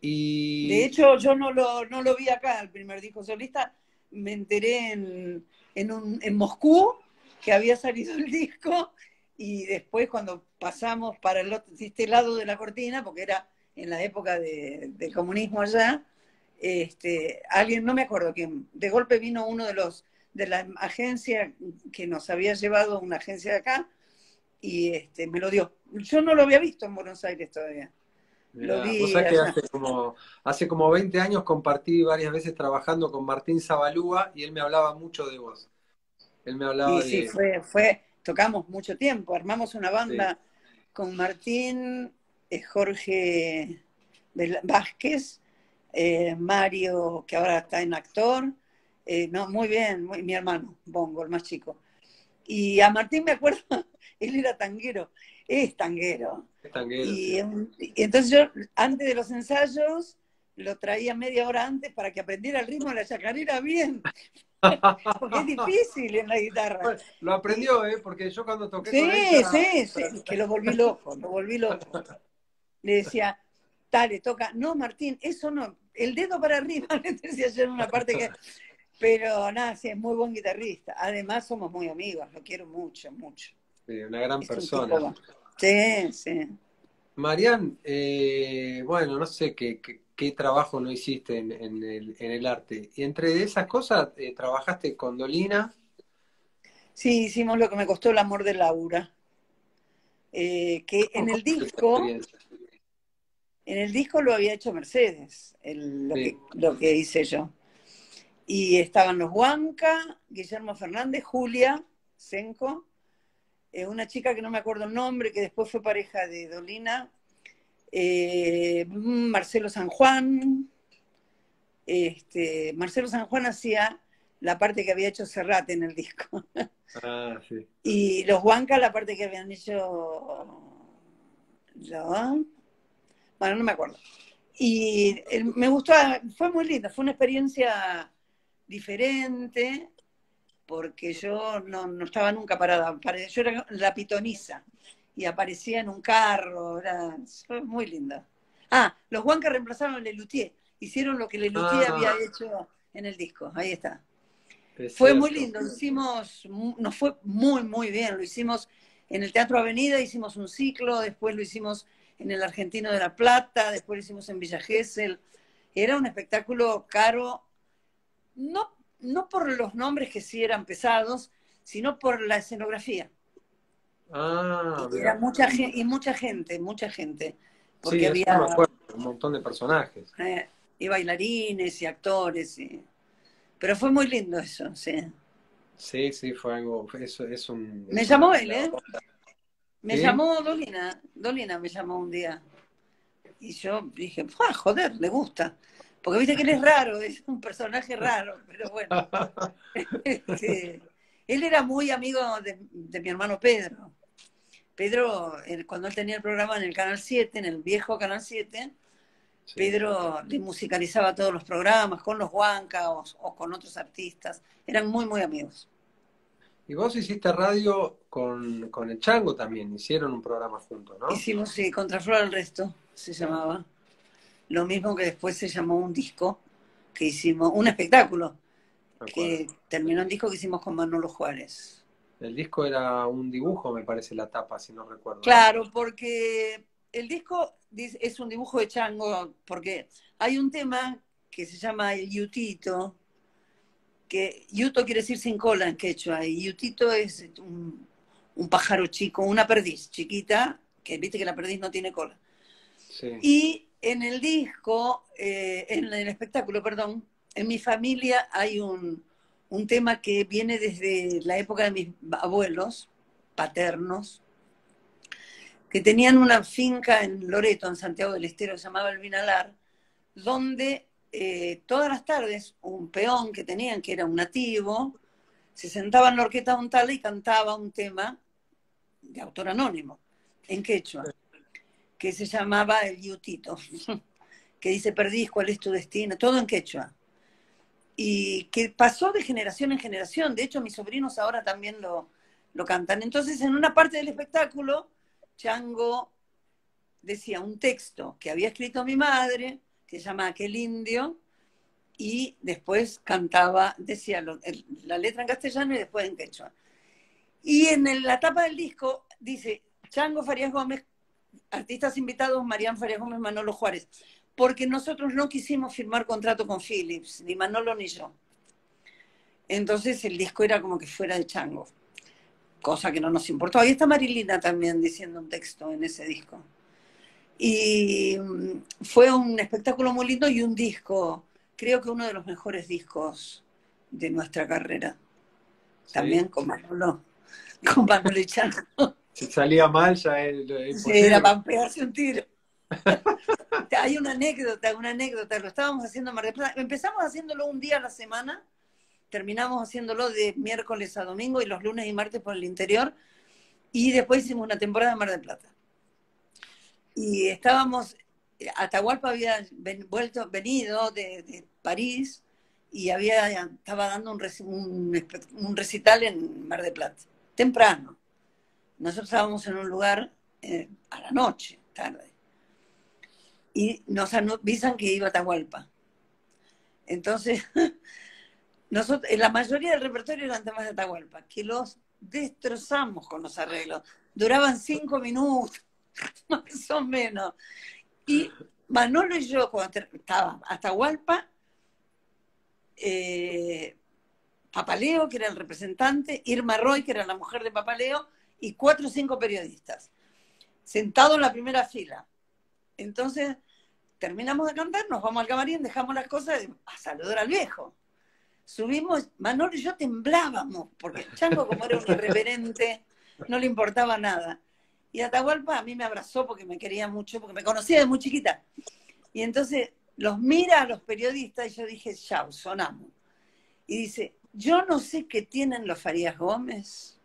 Y... de hecho, yo no lo, no lo vi acá, el primer disco solista. Me enteré en, en, un, en Moscú que había salido el disco y después cuando pasamos para el otro, este lado de la cortina, porque era en la época de, del comunismo allá, este, alguien, no me acuerdo quién, de golpe vino uno de los de la agencia que nos había llevado, una agencia de acá, y este, me lo dio. Yo no lo había visto en Buenos Aires todavía. Mirá, lo vi, o sea que hace como, hace como veinte años compartí varias veces trabajando con Martín Zabalúa y él me hablaba mucho de vos. Él me hablaba sí, de... sí, fue, fue, tocamos mucho tiempo, armamos una banda sí. con Martín, eh, Jorge Vázquez, eh, Mario, que ahora está en actor, eh, no, muy bien, muy, mi hermano, Bongo, el más chico. Y a Martín me acuerdo, él era tanguero. Es tanguero. Es tanguero. Y, y entonces yo, antes de los ensayos, lo traía media hora antes para que aprendiera el ritmo de la chacarera bien. Porque es difícil en la guitarra. Bueno, lo aprendió, ¿eh? Porque yo cuando toqué sí, con él... Sí, era... sí, sí, que lo volví loco, lo volví loco. Le decía, dale, toca. No, Martín, eso no. El dedo para arriba, le decía yo en una parte que... Pero nada, sí, es muy buen guitarrista. Además somos muy amigos, lo quiero mucho, mucho. Sí, una gran es persona. Un Sí, sí. Marian, eh, bueno, no sé qué, qué, qué trabajo no hiciste en, en, el, en el arte. Y entre esas cosas, eh, ¿trabajaste con Dolina? Sí, hicimos Lo que me costó el amor de Laura. Eh, que en el disco, en el disco lo había hecho Mercedes, el, lo, sí. que, lo que hice yo. Y estaban los Huancas, Guillermo Fernández, Julia Senco, Eh, una chica que no me acuerdo el nombre, que después fue pareja de Dolina, eh, Marcelo San Juan. Este, Marcelo San Juan hacía la parte que había hecho Serrat en el disco. Ah, sí. Y los Huancas la parte que habían hecho... ¿No? Bueno, no me acuerdo. Y eh, me gustó, fue muy linda, fue una experiencia diferente, porque yo no, no estaba nunca parada. Yo era la pitonisa y aparecía en un carro. Era muy linda. Ah, los Huancas reemplazaron a Lelutier. Hicieron lo que Lelutier ah. había hecho en el disco. Ahí está. Precioso. Fue muy lindo. Lo hicimos, nos fue muy, muy bien. Lo hicimos en el Teatro Avenida, hicimos un ciclo, después lo hicimos en el Argentino de La Plata, después lo hicimos en Villa Gesell. Era un espectáculo caro, no, no por los nombres que sí eran pesados, sino por la escenografía. Ah, y era mucha gente, y mucha gente, mucha gente. Porque sí, había me acuerdo, un montón de personajes. Eh, y bailarines, y actores. Y... Pero fue muy lindo eso, sí. Sí, sí, fue algo... Eso, es un, me es llamó él, ¿eh? Me ¿Sí? llamó Dolina, Dolina me llamó un día. Y yo dije, ¡ah, joder, le gusta! Porque viste que él es raro, es un personaje raro, pero bueno. Este, él era muy amigo de, de mi hermano Pedro. Pedro, cuando él tenía el programa en el Canal siete, en el viejo Canal siete, sí. Pedro le musicalizaba todos los programas, con los Huancas o, o con otros artistas. Eran muy, muy amigos. Y vos hiciste radio con, con el Chango también, hicieron un programa juntos, ¿no? Hicimos, sí, Contraflor al Resto se llamaba. Lo mismo que después se llamó un disco que hicimos, un espectáculo, que terminó en disco que hicimos con Manolo Juárez. El disco era un dibujo, me parece, la tapa, si no recuerdo. Claro, porque el disco es un dibujo de Chango, porque hay un tema que se llama El Yutito, que yuto quiere decir sin cola en quechua, y yutito es un, un pájaro chico, una perdiz chiquita, que viste que la perdiz no tiene cola. Sí. Y en el disco, eh, en el espectáculo, perdón, en mi familia hay un, un tema que viene desde la época de mis abuelos paternos, que tenían una finca en Loreto, en Santiago del Estero, que se llamaba El Vinalar, donde... Eh, todas las tardes un peón que tenían, que era un nativo, se sentaba en la orquesta de un tal y cantaba un tema de autor anónimo, en quechua, que se llamaba El Yutito, que dice, perdiz, ¿cuál es tu destino? Todo en quechua. Y que pasó de generación en generación. De hecho, mis sobrinos ahora también lo, lo cantan. Entonces, en una parte del espectáculo, Chango decía un texto que había escrito mi madre, que se llama Aquel Indio, y después cantaba, decía lo, el, la letra en castellano y después en quechua. Y en el, la tapa del disco dice, Chango Farías Gómez, artistas invitados, Marian Farías Gómez, Manolo Juárez, porque nosotros no quisimos firmar contrato con Philips, ni Manolo ni yo. Entonces el disco era como que fuera de Chango, cosa que no nos importó. Ahí está Marilina también diciendo un texto en ese disco. Y fue un espectáculo muy lindo y un disco, creo que uno de los mejores discos de nuestra carrera. Sí, también con Manolo, con Manolo y Chango. Si salía mal ya él... Sí, era para pegarse un tiro. Hay una anécdota, una anécdota, lo estábamos haciendo en Mar del Plata. Empezamos haciéndolo un día a la semana, terminamos haciéndolo de miércoles a domingo y los lunes y martes por el interior, y después hicimos una temporada en Mar del Plata. Y estábamos, Atahualpa había ven, vuelto, venido de, de París y había, estaba dando un, rec, un, un recital en Mar del Plata, temprano. Nosotros estábamos en un lugar eh, a la noche, tarde. Y nos avisan que iba a Atahualpa. Entonces, nosotros, la mayoría del repertorio eran temas de Atahualpa, que los destrozamos con los arreglos. Duraban cinco minutos. Más o menos. Y Manolo y yo, cuando estaba Atahualpa, eh, Papaleo, que era el representante, Irma Roy, que era la mujer de Papaleo, y cuatro o cinco periodistas, sentados en la primera fila. Entonces, terminamos de cantar, nos vamos al camarín, dejamos las cosas a saludar al viejo. Subimos, Manolo y yo temblábamos, porque Chango, como era un irreverente, no le importaba nada. Y Atahualpa a mí me abrazó porque me quería mucho, porque me conocía de muy chiquita. Y entonces los mira a los periodistas y yo dije, chau, sonamos. Y dice, yo no sé qué tienen los Farías Gómez,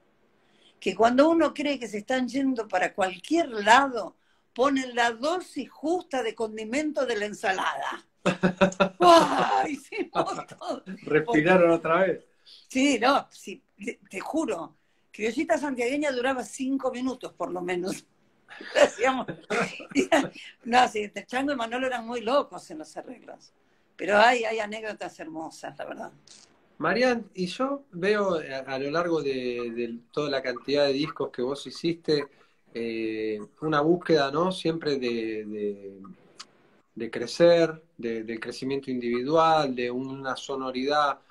que cuando uno cree que se están yendo para cualquier lado, ponen la dosis justa de condimento de la ensalada. ¡Wow! Hicimos todo. Respiraron porque... otra vez. Sí, no, sí, te, te juro. Criollita santiagueña duraba cinco minutos, por lo menos. Hacíamos... No, sí, Chango y Manolo eran muy locos en los arreglos. Pero hay, hay anécdotas hermosas, la verdad. Marian, y yo veo a, a lo largo de, de toda la cantidad de discos que vos hiciste, eh, una búsqueda, ¿no? Siempre de, de, de crecer, de, del crecimiento individual, de una sonoridad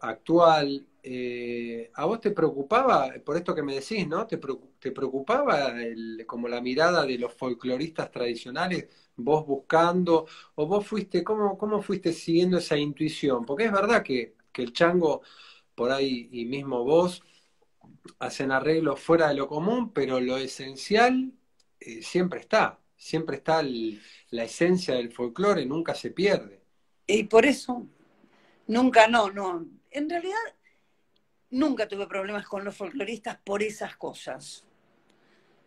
actual. Eh, ¿a vos te preocupaba, por esto que me decís, ¿no? ¿Te, te preocupaba el, como la mirada de los folcloristas tradicionales, vos buscando, o vos fuiste, cómo, cómo fuiste siguiendo esa intuición? Porque es verdad que, que el Chango, por ahí, y mismo vos, hacen arreglos fuera de lo común, pero lo esencial eh, siempre está, siempre está el, la esencia del folclore, nunca se pierde. Y por eso, nunca no, no, en realidad... Nunca tuve problemas con los folcloristas por esas cosas.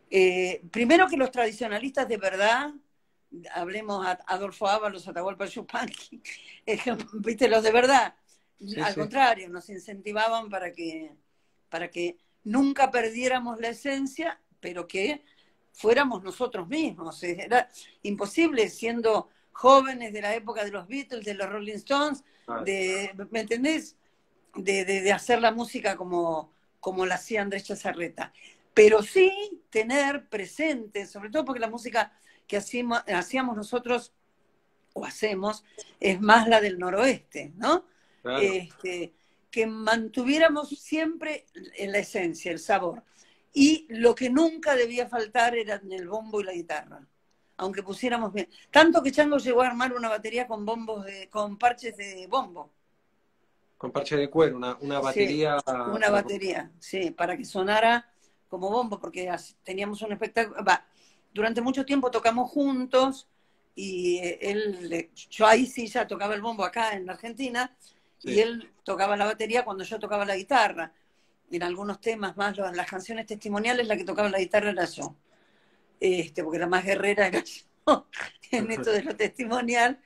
Eh, primero que los tradicionalistas de verdad, hablemos a Adolfo Ábalos, Atahualpa Yupanqui, eh, viste, los de verdad, sí, al sí. contrario, nos incentivaban para que, para que nunca perdiéramos la esencia, pero que fuéramos nosotros mismos. Era imposible siendo jóvenes de la época de los Beatles, de los Rolling Stones, de, ¿me entendés? De, de, de hacer la música como, como la hacía Andrés Chazarreta. Pero sí tener presente, sobre todo porque la música que hacíamos, hacíamos nosotros, o hacemos, es más la del noroeste, ¿no? Claro. Este, que mantuviéramos siempre en la esencia, el sabor. Y lo que nunca debía faltar era el bombo y la guitarra, aunque pusiéramos bien. Tanto que Chango llegó a armar una batería con bombos de, con parches de bombo. Con parche de cuero, una, una batería... Sí, una batería, sí, para que sonara como bombo, porque teníamos un espectáculo... Va, durante mucho tiempo tocamos juntos, y él, yo ahí sí ya tocaba el bombo acá en la Argentina, sí. Y él tocaba la batería cuando yo tocaba la guitarra. En algunos temas más, las canciones testimoniales, la que tocaba la guitarra era yo. Este, porque la más guerrera era yo, en esto de lo testimonial.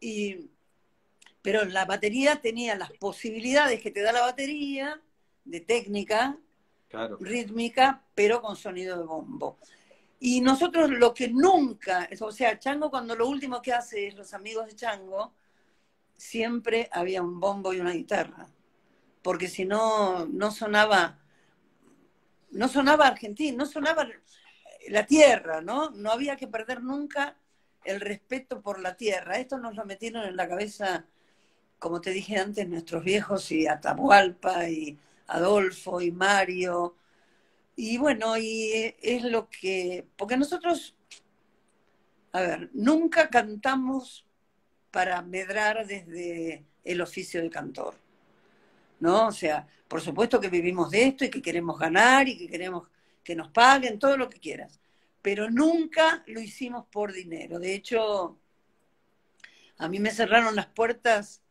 Y... Pero la batería tenía las posibilidades que te da la batería, de técnica, claro, rítmica, pero con sonido de bombo. Y nosotros lo que nunca, o sea, Chango cuando lo último que hace es los amigos de Chango, siempre había un bombo y una guitarra. Porque si no, no sonaba, no sonaba Argentina, no sonaba la tierra, ¿no? No había que perder nunca el respeto por la tierra. Esto nos lo metieron en la cabeza... Como te dije antes, nuestros viejos, y Atahualpa, y Adolfo, y Mario. Y bueno, y es lo que... Porque nosotros, a ver, nunca cantamos para medrar desde el oficio de cantor, ¿no? O sea, por supuesto que vivimos de esto, y que queremos ganar, y que queremos que nos paguen, todo lo que quieras. Pero nunca lo hicimos por dinero. De hecho, a mí me cerraron las puertas...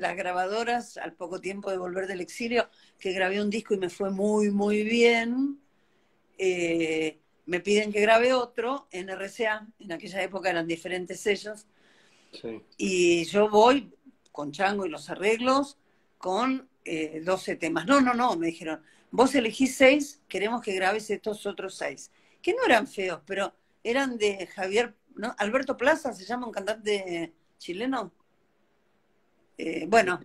las grabadoras, al poco tiempo de volver del exilio, que grabé un disco y me fue muy, muy bien. Eh, me piden que grabe otro en R C A, en aquella época eran diferentes sellos. Sí. Y yo voy con Chango y los arreglos, con eh, doce temas. No, no, no, me dijeron, vos elegís seis, queremos que grabes estos otros seis. Que no eran feos, pero eran de Javier, ¿no? Alberto Plaza, se llama un cantante chileno. Eh, bueno,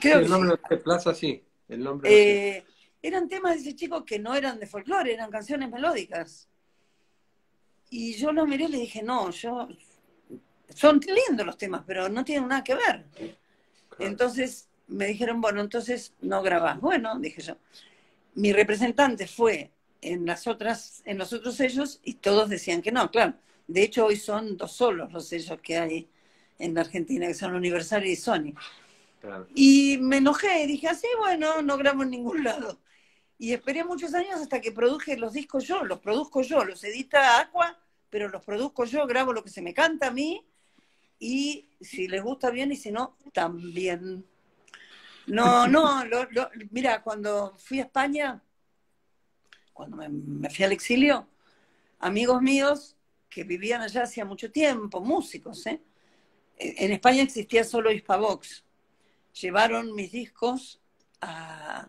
creo el nombre que sí. de Plaza sí, el nombre eh, sí. Eran temas de ese chico que no eran de folclore, eran canciones melódicas. Y yo lo miré y le dije, no, yo son lindos los temas, pero no tienen nada que ver. Claro. Entonces me dijeron, bueno, entonces no grabás. Bueno, dije yo. Mi representante fue en las otras, en los otros sellos, y todos decían que no, claro. De hecho, hoy son dos solos los sellos que hay en la Argentina, que son Universal y Sony. Claro. Y me enojé, dije, así, ah, bueno, no grabo en ningún lado. Y esperé muchos años hasta que produje los discos yo, los produzco yo, los edita Aqua, pero los produzco yo, grabo lo que se me canta a mí, y si les gusta bien, y si no, también. No, no, lo, lo, mira, cuando fui a España, cuando me, me fui al exilio, amigos míos, que vivían allá hacía mucho tiempo, músicos, ¿eh? En España existía solo Hispavox. Llevaron mis discos a,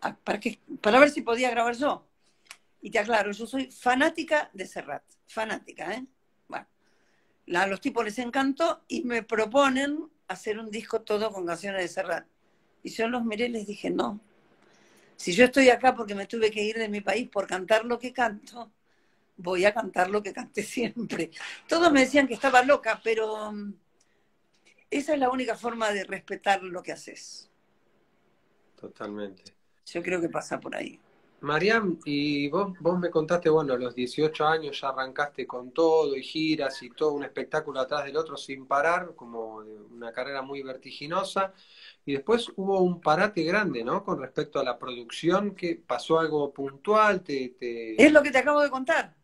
a, para, que, para ver si podía grabar yo. Y te aclaro, yo soy fanática de Serrat, fanática, ¿eh? Bueno, la, a los tipos les encantó y me proponen hacer un disco todo con canciones de Serrat. Y yo los miré y les dije, no, si yo estoy acá porque me tuve que ir de mi país por cantar lo que canto, voy a cantar lo que canté siempre. Todos me decían que estaba loca, pero esa es la única forma de respetar lo que haces. Totalmente. Yo creo que pasa por ahí. Marian, y vos, vos me contaste, bueno, a los dieciocho años ya arrancaste con todo, y giras, y todo un espectáculo atrás del otro sin parar, como una carrera muy vertiginosa, y después hubo un parate grande, ¿no? Con respecto a la producción, que pasó algo puntual, te... te... Es lo que te acabo de contar.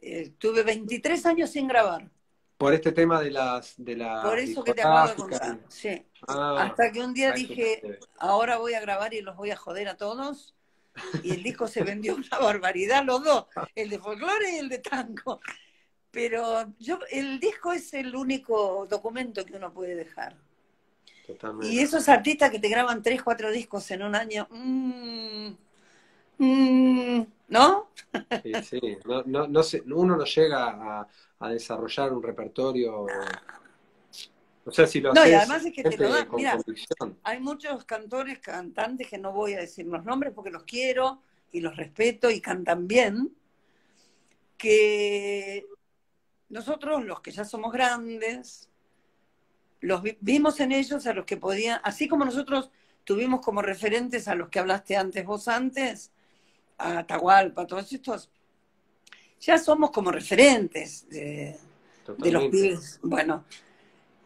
Eh, tuve veintitrés años sin grabar. Por este tema de las... De la Por eso que te acabo de contar, sí. Ah, hasta que un día dije, que... ahora voy a grabar y los voy a joder a todos. Y el disco se vendió una barbaridad, los dos, el de folclore y el de tango. Pero yo, el disco es el único documento que uno puede dejar. Totalmente. Y esos artistas que te graban tres, cuatro discos en un año, mmm, mmm, ¿no? Sí, sí. No, no, no se, uno no llega a, a desarrollar un repertorio. O sea, si lo no, haces, y además es que te lo dan. Mirá, hay muchos cantores, cantantes que no voy a decir los nombres porque los quiero y los respeto y cantan bien, que nosotros, los que ya somos grandes, los vimos en ellos a los que podían, así como nosotros tuvimos como referentes a los que hablaste antes, vos antes, a Atahualpa, todos estos, ya somos como referentes de, de los pibes. Bueno.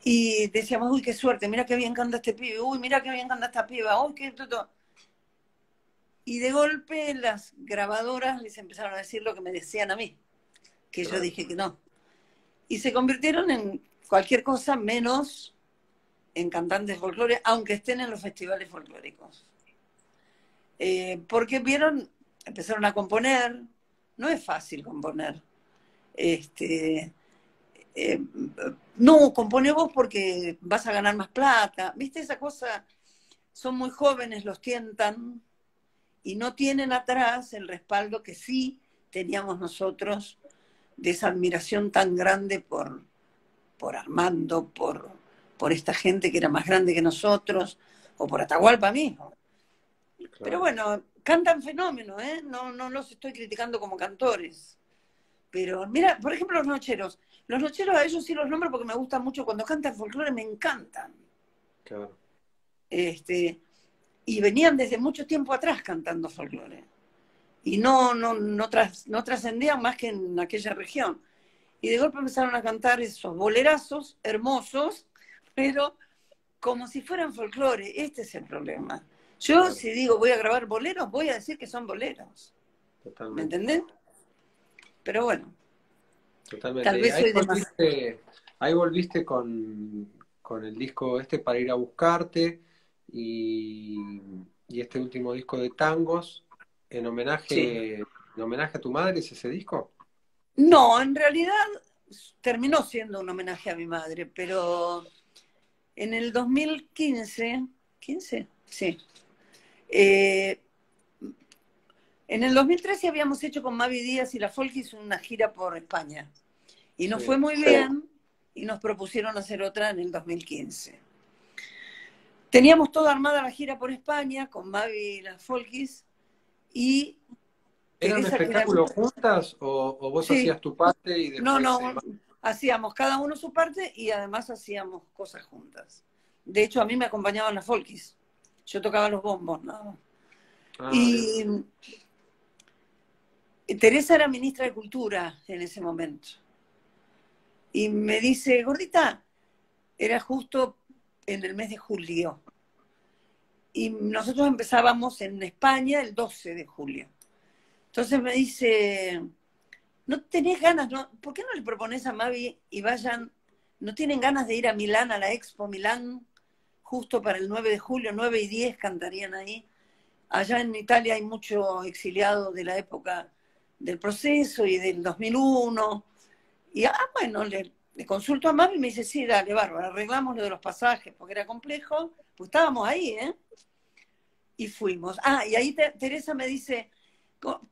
Y decíamos, uy, qué suerte, mira qué bien canta este pibe, uy, mira qué bien canta esta piba, uy, qué... Y de golpe las grabadoras les empezaron a decir lo que me decían a mí, que claro. Yo dije que no. Y se convirtieron en cualquier cosa menos en cantantes folclóricos, aunque estén en los festivales folclóricos. Eh, porque vieron, empezaron a componer, no es fácil componer, este... Eh, no, compone vos porque vas a ganar más plata. ¿Viste esa cosa? Son muy jóvenes, los tientan y no tienen atrás el respaldo que sí teníamos nosotros de esa admiración tan grande por, por Armando, por, por esta gente que era más grande que nosotros, o por Atahualpa mismo. Claro. Pero bueno, cantan fenómenos, ¿eh? No, no los estoy criticando como cantores. Pero mira, por ejemplo, los nocheros. Los nocheros a ellos sí los nombro porque me gustan mucho. Cuando cantan folclore me encantan. Claro. Este, y venían desde mucho tiempo atrás cantando folclore. Y no, no, no, tras, no trascendían más que en aquella región. Y de golpe empezaron a cantar esos bolerazos hermosos, pero como si fueran folclore. Este es el problema. Yo, claro, si digo voy a grabar boleros, voy a decir que son boleros. Totalmente. ¿Me entendés? Pero bueno. Totalmente. Tal vez ahí, soy volviste, ahí volviste con, con el disco este para ir a buscarte y, y este último disco de tangos en homenaje, sí. ¿En homenaje a tu madre es ese disco? No, en realidad terminó siendo un homenaje a mi madre, pero en el dos mil quince, ¿quince? Sí. Eh, En el dos mil trece habíamos hecho con Mavi Díaz y La Folkis una gira por España. Y nos sí, fue muy sí. bien y nos propusieron hacer otra en el dos mil quince. Teníamos toda armada la gira por España con Mavi y La Folkis. Y ¿eran espectáculos era... juntas o, o vos sí. hacías tu parte? Y después no, no, se... hacíamos cada uno su parte y además hacíamos cosas juntas. De hecho, a mí me acompañaban La Folkis. Yo tocaba los bombos, nada más. Ah, y... Dios. Teresa era ministra de Cultura en ese momento. Y me dice, gordita, era justo en el mes de julio. Y nosotros empezábamos en España el doce de julio. Entonces me dice, ¿no tenés ganas? No? ¿Por qué no le propones a Mavi y vayan? ¿No tienen ganas de ir a Milán, a la Expo Milán? Justo para el nueve de julio, nueve y diez cantarían ahí. Allá en Italia hay mucho exiliado de la época... del proceso y del dos mil uno, Y, ah, bueno, le, le consulto a Mavi y me dice, sí, dale, bárbaro, arreglamos lo de los pasajes, porque era complejo, pues estábamos ahí, ¿eh? Y fuimos. Ah, y ahí te, Teresa me dice,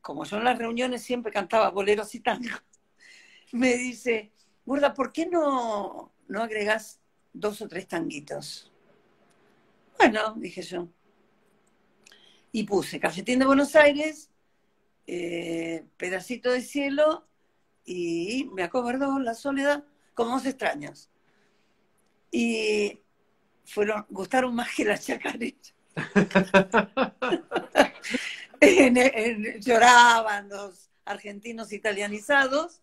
como yo en las reuniones siempre cantaba boleros y tangos, me dice, Gorda, ¿por qué no, no agregás dos o tres tanguitos? Bueno, dije yo. Y puse Cafetín de Buenos Aires, eh, Pedacito de Cielo y Me acobardó la soledad, como Dos extraños. Y fueron, gustaron más que las chacareras. en, en, lloraban los argentinos italianizados,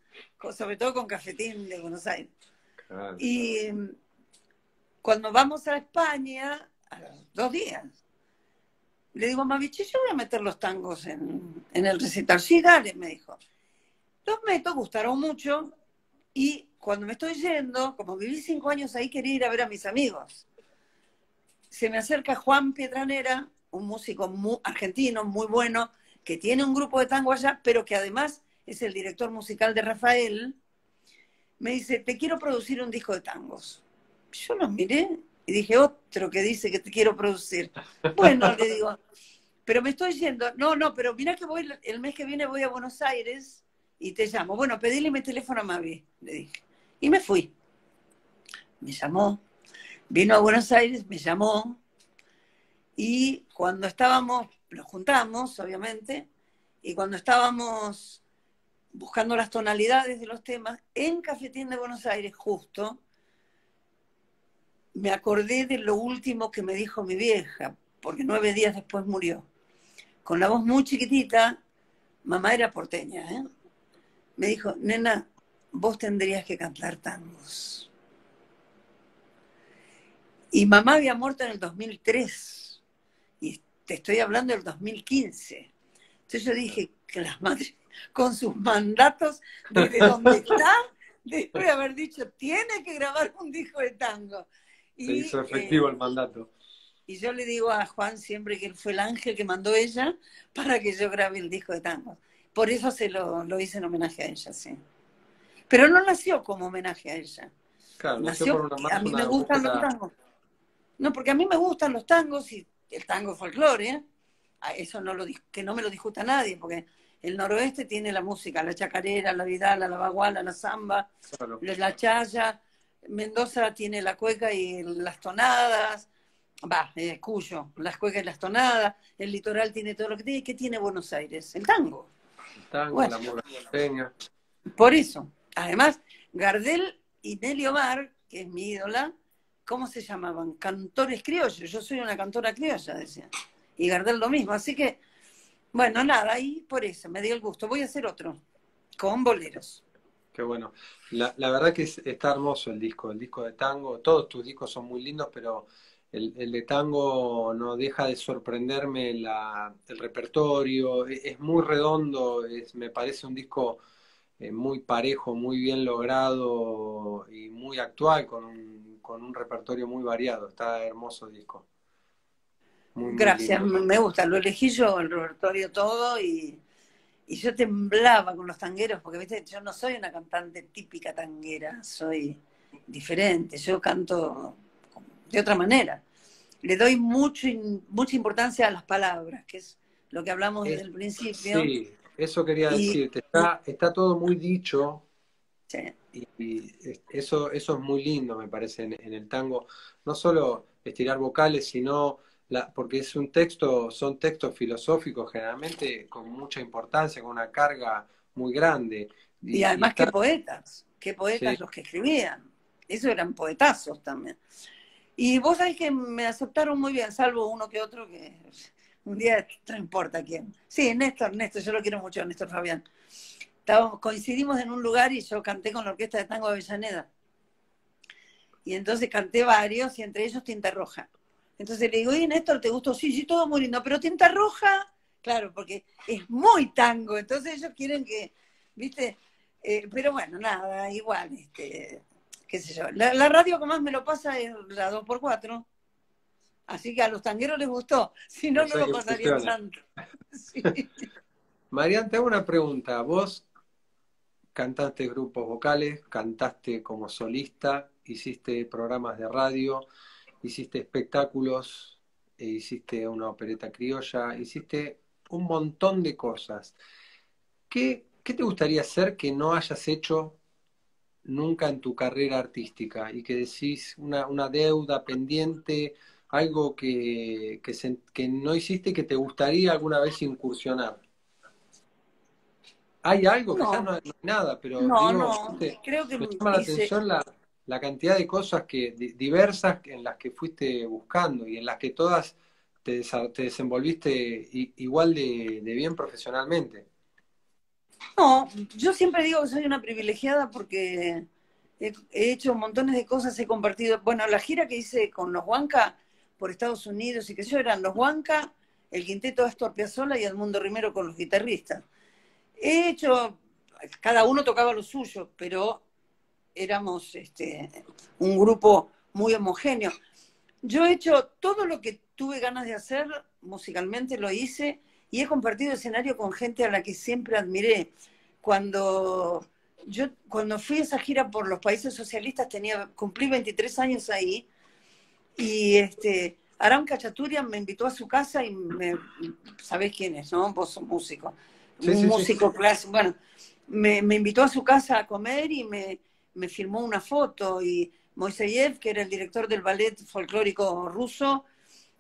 sobre todo con Cafetín de Buenos Aires. Claro. Y cuando vamos a España, a los dos días, le digo, Maviche, yo voy a meter los tangos en, en el recital. Sí, dale, me dijo. Los meto, gustaron mucho, y cuando me estoy yendo, como viví cinco años ahí, quería ir a ver a mis amigos. Se me acerca Juan Pietranera, un músico muy, argentino, muy bueno, que tiene un grupo de tango allá, pero que además es el director musical de Rafael. Me dice, te quiero producir un disco de tangos. Yo los miré y dije, otro que dice que te quiero producir. Bueno, le digo, pero me estoy yendo. No, no, pero mirá que voy, el mes que viene voy a Buenos Aires y te llamo. Bueno, pedíle mi teléfono a Mavi, le dije. Y me fui. Me llamó. Vino a Buenos Aires, me llamó. Y cuando estábamos, nos juntamos, obviamente, y cuando estábamos buscando las tonalidades de los temas, en Cafetín de Buenos Aires, justo, me acordé de lo último que me dijo mi vieja, porque nueve días después murió. Con la voz muy chiquitita, mamá era porteña, ¿eh? Me dijo, nena, vos tendrías que cantar tangos. Y mamá había muerto en el dos mil tres, y te estoy hablando del dos mil quince. Entonces yo dije, que las madres, con sus mandatos, desde donde está, después de haber dicho, tiene que grabar un disco de tango. Y, se hizo efectivo eh, el mandato. Y yo le digo a Juan siempre que él fue el ángel que mandó ella para que yo grabe el disco de tango. Por eso se lo, lo hice en homenaje a ella, sí. Pero no nació como homenaje a ella. Claro, nació por una, a mí me gustan los tangos. No, porque a mí me gustan los tangos y el tango folclore, ¿eh? Eso no lo, que no me lo discuta nadie, porque el noroeste tiene la música, la chacarera, la vidala, la baguala, la zamba, claro, la chaya. Mendoza tiene la cueca y las tonadas, va, eh, Cuyo, las cuecas y las tonadas, el litoral tiene todo lo que tiene. ¿Qué tiene Buenos Aires? El tango. El tango, bueno, la mora porteña. Por eso. Además, Gardel y Nelly Omar, que es mi ídola, ¿cómo se llamaban? Cantores criollos. Yo soy una cantora criolla, decía. Y Gardel lo mismo. Así que, bueno, nada, ahí por eso me dio el gusto. Voy a hacer otro, con boleros. Qué bueno. La, la verdad que es, está hermoso el disco, el disco de tango. Todos tus discos son muy lindos, pero el, el de tango no deja de sorprenderme la, el repertorio. Es, es muy redondo, es, me parece un disco eh, muy parejo, muy bien logrado y muy actual, con un, con un repertorio muy variado. Está hermoso el disco. Muy, gracias, muy me gusta. Lo elegí yo, el repertorio todo y... Y yo temblaba con los tangueros, porque viste, yo no soy una cantante típica tanguera, soy diferente, yo canto de otra manera. Le doy mucho, mucha importancia a las palabras, que es lo que hablamos es, desde el principio. Sí, eso quería y, decirte, está, está todo muy dicho, sí. y, y eso, eso es muy lindo, me parece, en, en el tango. No solo estirar vocales, sino... La, porque es un texto, son textos filosóficos generalmente con mucha importancia, con una carga muy grande. Y, y además y está... qué poetas, qué poetas sí. Los que escribían. Eso eran poetazos también. Y vos sabés que me aceptaron muy bien, salvo uno que otro que un día no importa quién. Sí, Néstor, Néstor, yo lo quiero mucho, Néstor Fabián. Estábamos, coincidimos en un lugar y yo canté con la orquesta de tango de Avellaneda. Y entonces canté varios y entre ellos Tinta Roja. Entonces le digo, oye, Néstor, ¿te gustó? Sí, sí, todo muy lindo, pero Tinta Roja, claro, porque es muy tango, entonces ellos quieren que, ¿viste? Eh, pero bueno, nada, igual, este, qué sé yo. La, la radio que más me lo pasa es la dos por cuatro, así que a los tangueros les gustó, si no, no lo pasarían tanto. Sí. Marian, te hago una pregunta. Vos cantaste grupos vocales, cantaste como solista, hiciste programas de radio, hiciste espectáculos, e hiciste una opereta criolla, hiciste un montón de cosas. ¿Qué, qué te gustaría hacer que no hayas hecho nunca en tu carrera artística? Y que decís una, una deuda pendiente, algo que, que, se, que no hiciste y que te gustaría alguna vez incursionar. Hay algo, no. Quizás no hay nada, pero no, digo, no. Te, creo que me llama dice... la atención la... la cantidad de cosas que diversas en las que fuiste buscando y en las que todas te, desa te desenvolviste igual de, de bien profesionalmente. No, yo siempre digo que soy una privilegiada porque he, he hecho montones de cosas, he compartido... Bueno, la gira que hice con Los Huancas por Estados Unidos y que yo eran Los Huancas, el Quinteto Astor Piazzolla y Edmundo Rimero con los guitarristas. He hecho... Cada uno tocaba lo suyo, pero... éramos este, un grupo muy homogéneo. Yo he hecho todo lo que tuve ganas de hacer, musicalmente lo hice, y he compartido escenario con gente a la que siempre admiré. Cuando, yo, cuando fui a esa gira por los países socialistas, tenía, cumplí veintitrés años ahí, y este, Aram Cachaturian me invitó a su casa y me... ¿Sabés quién es, no? Vos sos músico. Sí, un sí, músico sí, sí. clásico. Bueno, me, me invitó a su casa a comer y me... me firmó una foto, y Moiseyev, que era el director del ballet folclórico ruso,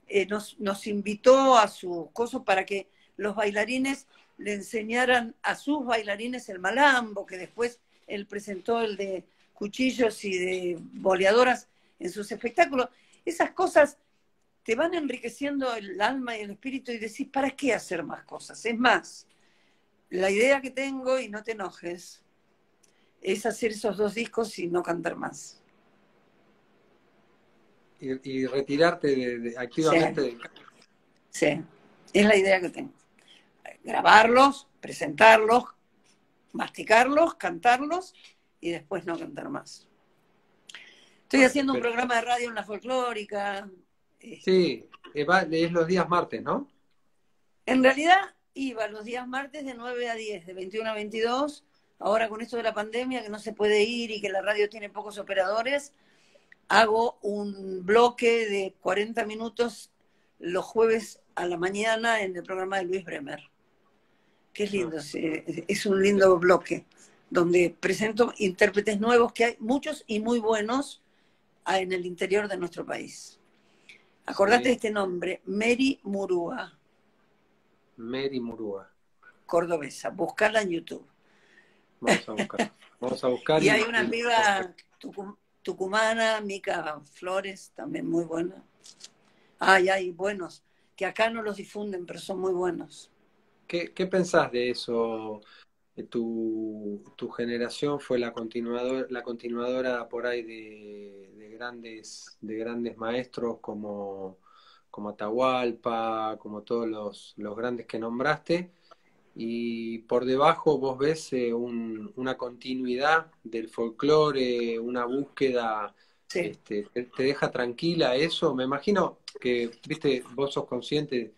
eh, nos, nos invitó a su coso para que los bailarines le enseñaran a sus bailarines el malambo, que después él presentó el de cuchillos y de boleadoras en sus espectáculos. Esas cosas te van enriqueciendo el alma y el espíritu y decís, ¿para qué hacer más cosas? Es más, la idea que tengo, y no te enojes, es hacer esos dos discos y no cantar más. Y, y retirarte de, de, activamente. Sí. Del canto. Sí, es la idea que tengo. Grabarlos, presentarlos, masticarlos, cantarlos y después no cantar más. Estoy haciendo Pero, un programa de radio en la folclórica. Sí, es los días martes, ¿no? En realidad iba los días martes de nueve a diez, de veintiuno a veintidós. Ahora con esto de la pandemia, que no se puede ir y que la radio tiene pocos operadores, hago un bloque de cuarenta minutos los jueves a la mañana en el programa de Luis Bremer. Qué lindo, es un lindo bloque, donde presento intérpretes nuevos, que hay muchos y muy buenos en el interior de nuestro país. Acordate sí. de este nombre, Mary Murúa. Mary Murúa. Cordobesa, buscala en YouTube. Vamos a buscar. Vamos a buscar. Y hay una piba tucumana, Mica Flores, también muy buena. Ay, hay buenos, que acá no los difunden, pero son muy buenos. ¿Qué, qué pensás de eso? Tu, tu generación fue la continuadora, la continuadora por ahí de, de grandes, de grandes maestros como, como Atahualpa, como todos los, los grandes que nombraste. Y por debajo vos ves eh, un, una continuidad del folclore, una búsqueda, sí. este, te, te deja tranquila eso. Me imagino que, viste, vos sos consciente,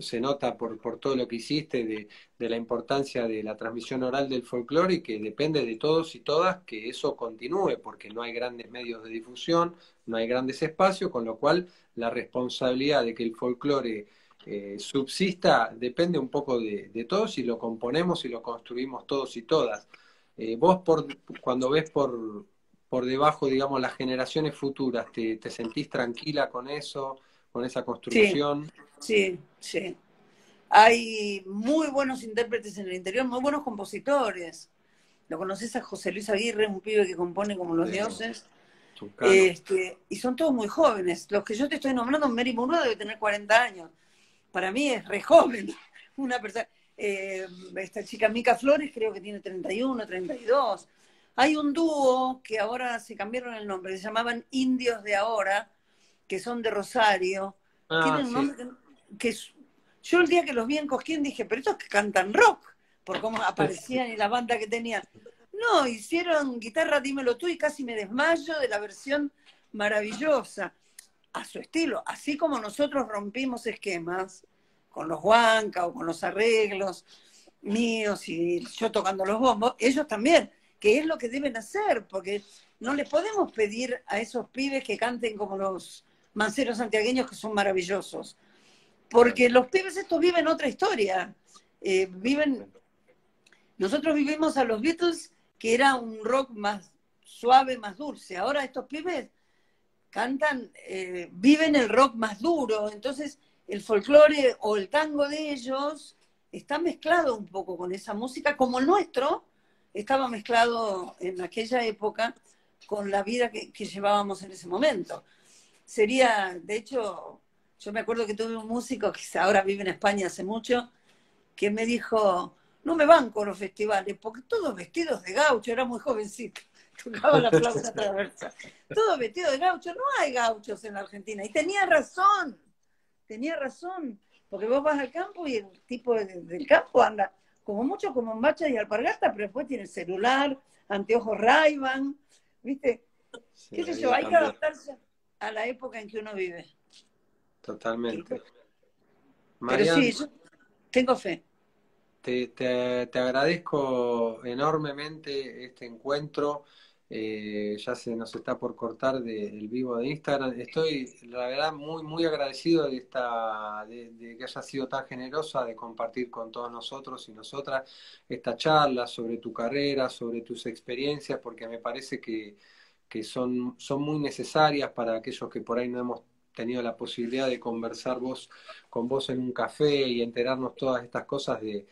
se nota por, por todo lo que hiciste, de, de la importancia de la transmisión oral del folclore y que depende de todos y todas que eso continúe, porque no hay grandes medios de difusión, no hay grandes espacios, con lo cual la responsabilidad de que el folclore... Eh, subsista, depende un poco de, de todos y lo componemos y lo construimos todos y todas. Eh, vos, por, cuando ves por, por debajo, digamos, las generaciones futuras, ¿te, te sentís tranquila con eso, con esa construcción? Sí, sí, sí. Hay muy buenos intérpretes en el interior, muy buenos compositores. ¿Lo conocés a José Luis Aguirre, un pibe que compone como los sí. dioses? Este, y son todos muy jóvenes. Los que yo te estoy nombrando, Mary Murúa debe tener cuarenta años. Para mí es re joven, una persona, eh, esta chica Mica Flores creo que tiene treinta y uno, treinta y dos. Hay un dúo que ahora se cambiaron el nombre, se llamaban Indios de Ahora, que son de Rosario. Ah, tienen un nombre sí. que, que yo el día que los vi en Cosquín dije, pero estos que cantan rock, por cómo aparecían y la banda que tenían. No, hicieron guitarra Dímelo Tú y Casi Me Desmayo, de la versión maravillosa. A su estilo, así como nosotros rompimos esquemas con los Huancas o con los arreglos míos y yo tocando los bombos, ellos también, que es lo que deben hacer, porque no les podemos pedir a esos pibes que canten como los manceros santiagueños, que son maravillosos, porque los pibes estos viven otra historia, eh, viven... Nosotros vivimos a los Beatles, que era un rock más suave, más dulce. Ahora estos pibes cantan, eh, viven el rock más duro. Entonces el folclore o el tango de ellos está mezclado un poco con esa música, como el nuestro estaba mezclado en aquella época con la vida que, que llevábamos en ese momento. Sería, de hecho, yo me acuerdo que tuve un músico que ahora vive en España hace mucho, que me dijo... No me banco los festivales, porque todos vestidos de gaucho, era muy jovencito, tocaba la flauta traversa, todos vestidos de gaucho, no hay gauchos en la Argentina, y tenía razón, tenía razón, porque vos vas al campo y el tipo de, del campo anda como mucho como en bacha y alpargata, pero después tiene celular, anteojos Ray-Ban, ¿viste? Sí, ¿Qué sé yo? Hay que adaptarse a la época en que uno vive. Totalmente. Marian, pero sí, yo tengo fe. Te, te, te agradezco enormemente este encuentro, eh, ya se nos está por cortar de, el vivo de Instagram, estoy la verdad muy muy agradecido de, esta, de, de que hayas sido tan generosa de compartir con todos nosotros y nosotras esta charla sobre tu carrera, sobre tus experiencias, porque me parece que, que son, son muy necesarias para aquellos que por ahí no hemos tenido la posibilidad de conversar vos, con vos en un café y enterarnos todas estas cosas de...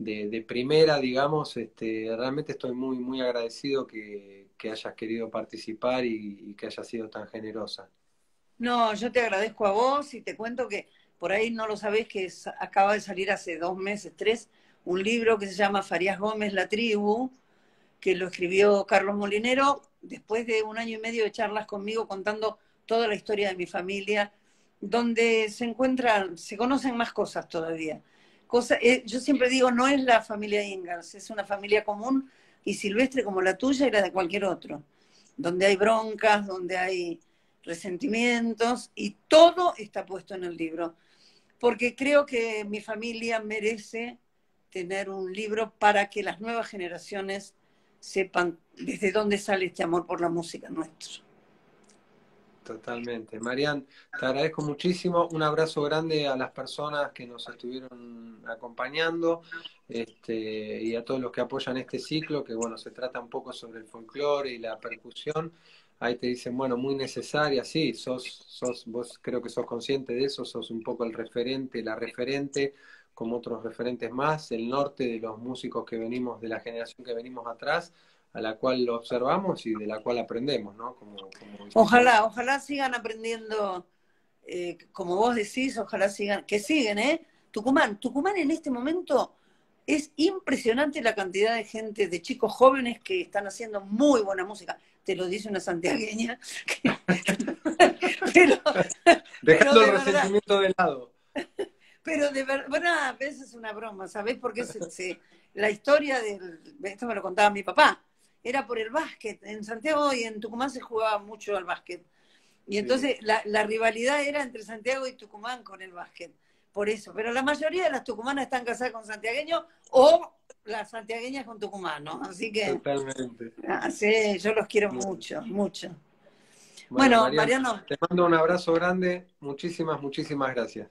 De, de primera, digamos, este, realmente estoy muy, muy agradecido que, que hayas querido participar y, y que hayas sido tan generosa. No, yo te agradezco a vos y te cuento que por ahí no lo sabés que es, acaba de salir hace dos meses, tres, un libro que se llama Farías Gómez, La Tribu, que lo escribió Carlos Molinero, después de un año y medio de charlas conmigo contando toda la historia de mi familia, donde se encuentran, se conocen más cosas todavía. Cosa, eh, yo siempre digo, no es la familia Ingalls, es una familia común y silvestre como la tuya y la de cualquier otro, donde hay broncas, donde hay resentimientos, y todo está puesto en el libro, porque creo que mi familia merece tener un libro para que las nuevas generaciones sepan desde dónde sale este amor por la música nuestro. Totalmente. Marian, te agradezco muchísimo. Un abrazo grande a las personas que nos estuvieron acompañando este, y a todos los que apoyan este ciclo, que bueno, se trata un poco sobre el folclore y la percusión. Ahí te dicen, bueno, muy necesaria, sí, sos, sos, vos creo que sos consciente de eso, sos un poco el referente, la referente, como otros referentes más, el norte de los músicos que venimos, de la generación que venimos atrás, a la cual lo observamos y de la cual aprendemos, ¿no? Como, como... Ojalá, ojalá sigan aprendiendo, eh, como vos decís, ojalá sigan, que siguen, ¿eh? Tucumán, Tucumán en este momento es impresionante la cantidad de gente, de chicos jóvenes que están haciendo muy buena música. Te lo dice una santiagueña. Que... pero, dejando pero de el resentimiento verdad, de lado. Pero de verdad, bueno, a veces es una broma, ¿sabés? Porque se, se, la historia del... Esto me lo contaba mi papá. Era por el básquet. En Santiago y en Tucumán se jugaba mucho al básquet. Y entonces sí. la, la rivalidad era entre Santiago y Tucumán con el básquet. Por eso. Pero la mayoría de las tucumanas están casadas con santiagueños o las santiagueñas con tucumanos. Así que... Totalmente. Ah, sí, yo los quiero mucho, mucho. Bueno, bueno Marian, Mariano... Te mando un abrazo grande. Muchísimas, muchísimas gracias.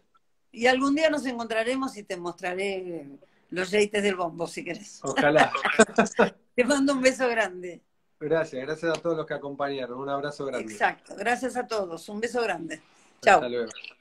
Y algún día nos encontraremos y te mostraré los yeites del bombo, si querés. Ojalá. Te mando un beso grande. Gracias, gracias a todos los que acompañaron. Un abrazo grande. Exacto, gracias a todos. Un beso grande. Chao. Hasta luego.